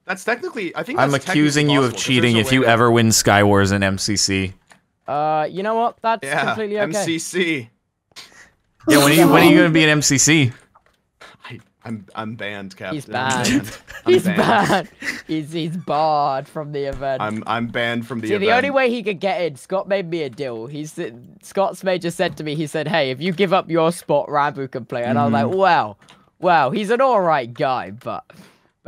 That's technically. I think I'm accusing you of cheating if you ever win Skywars in MCC. You know what? That's completely okay. MCC. Yeah, when are you gonna be in MCC? I'm banned, Captain. He's banned. He's barred from the event. I'm banned from the event. See, the only way he could get in, Scott made me a deal. Scott's major said to me, he said, "Hey, if you give up your spot, Ranboo can play." And I was like, "Wow, he's an all right guy, but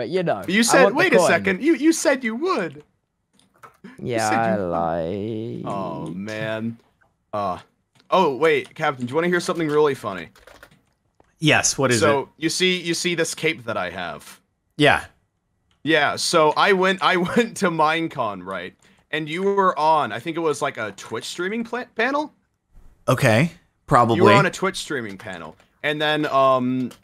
you know." You said, "Wait a second, you said you would." Yeah, I lied. Oh man. Oh wait, Captain, do you want to hear something really funny? Yes, what is it? So you see this cape that I have. Yeah, so I went to Minecon, right? And you were on, I think it was like a Twitch streaming panel? Okay, probably. You were on a Twitch streaming panel. And then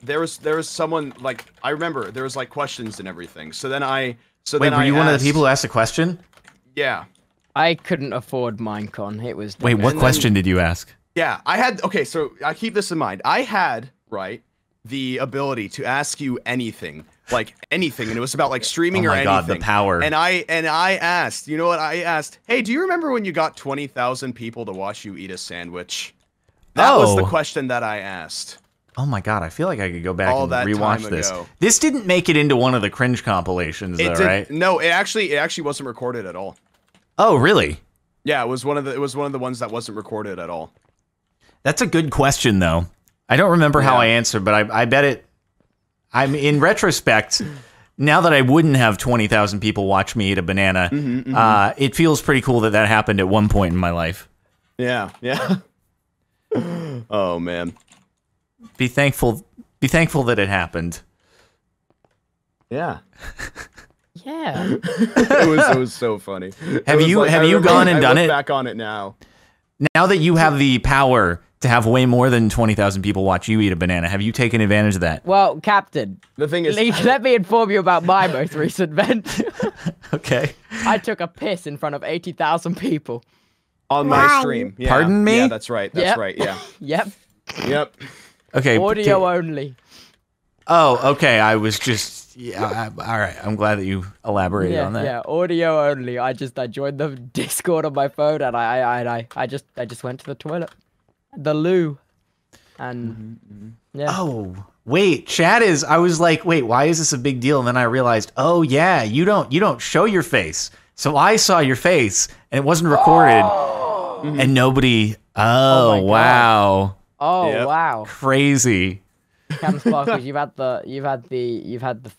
there was someone like I remember there was like questions and everything. So then I asked, one of the people who asked a question? Yeah. I couldn't afford Minecon. It was Wait, what question did you ask? Yeah, I had I keep this in mind. I had Right. the ability to ask you anything, like anything, and it was about like streaming or anything. Oh my God, the power. And I asked, you know what? I asked, hey, do you remember when you got 20,000 people to watch you eat a sandwich? That was the question that I asked. Oh my God, I feel like I could go back and rewatch this. This didn't make it into one of the cringe compilations, though, right? No, it actually wasn't recorded at all. Oh, really? Yeah, it was one of the ones that wasn't recorded at all. That's a good question, though. I don't remember how I answered, but I bet it. I'm in retrospect. Now that I wouldn't have 20,000 people watch me eat a banana, it feels pretty cool that that happened at one point in my life. Yeah, yeah. Oh man. Be thankful that it happened. Yeah. Yeah. it was so funny. Have you gone and done it? Back on it now. Now that you have the power to have way more than 20,000 people watch you eat a banana, have you taken advantage of that? Well, Captain, the thing is, let me inform you about my most recent event. Okay. I took a piss in front of 80,000 people. On my stream. Yeah. Pardon me? Yeah, that's right. That's right. Yeah. Yep. Okay. Audio only. Oh, okay. I was just all right. I'm glad that you elaborated on that. Yeah, audio only. I joined the Discord on my phone and I just went to the toilet, the loo, and yeah. Oh wait, chat is. I was like, wait, why is this a big deal? And then I realized, oh yeah, you don't show your face. So I saw your face and it wasn't recorded, and nobody. Oh wow. Oh wow! Crazy. CaptainSparklez, you've had the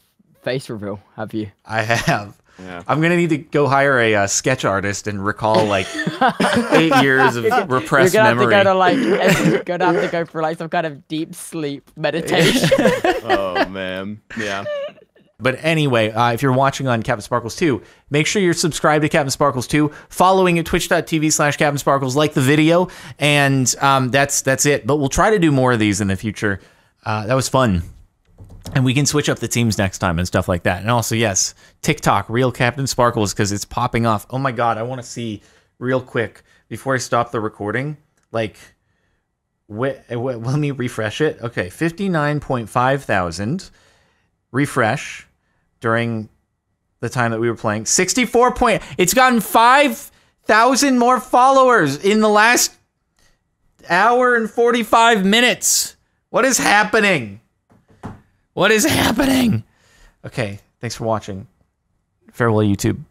face reveal, have you? I have. Yeah. I'm gonna need to go hire a sketch artist and recall like 8 years of repressed memory. You're gonna have to go for like some kind of deep sleep meditation. Oh man, yeah. But anyway, if you're watching on CaptainSparklez 2, make sure you're subscribed to CaptainSparklez 2, following at twitch.tv/CaptainSparklez, like the video, and that's it. But we'll try to do more of these in the future. That was fun. And we can switch up the teams next time and stuff like that. And also, yes, TikTok, real CaptainSparklez, because it's popping off. Oh my God, I want to see real quick, before I stop the recording, like, let me refresh it. Okay, 59.5 thousand. Refresh. During the time that we were playing, 64 point. It's gotten 5,000 more followers in the last hour and 45 minutes. What is happening? What is happening? Okay, thanks for watching. Farewell, YouTube.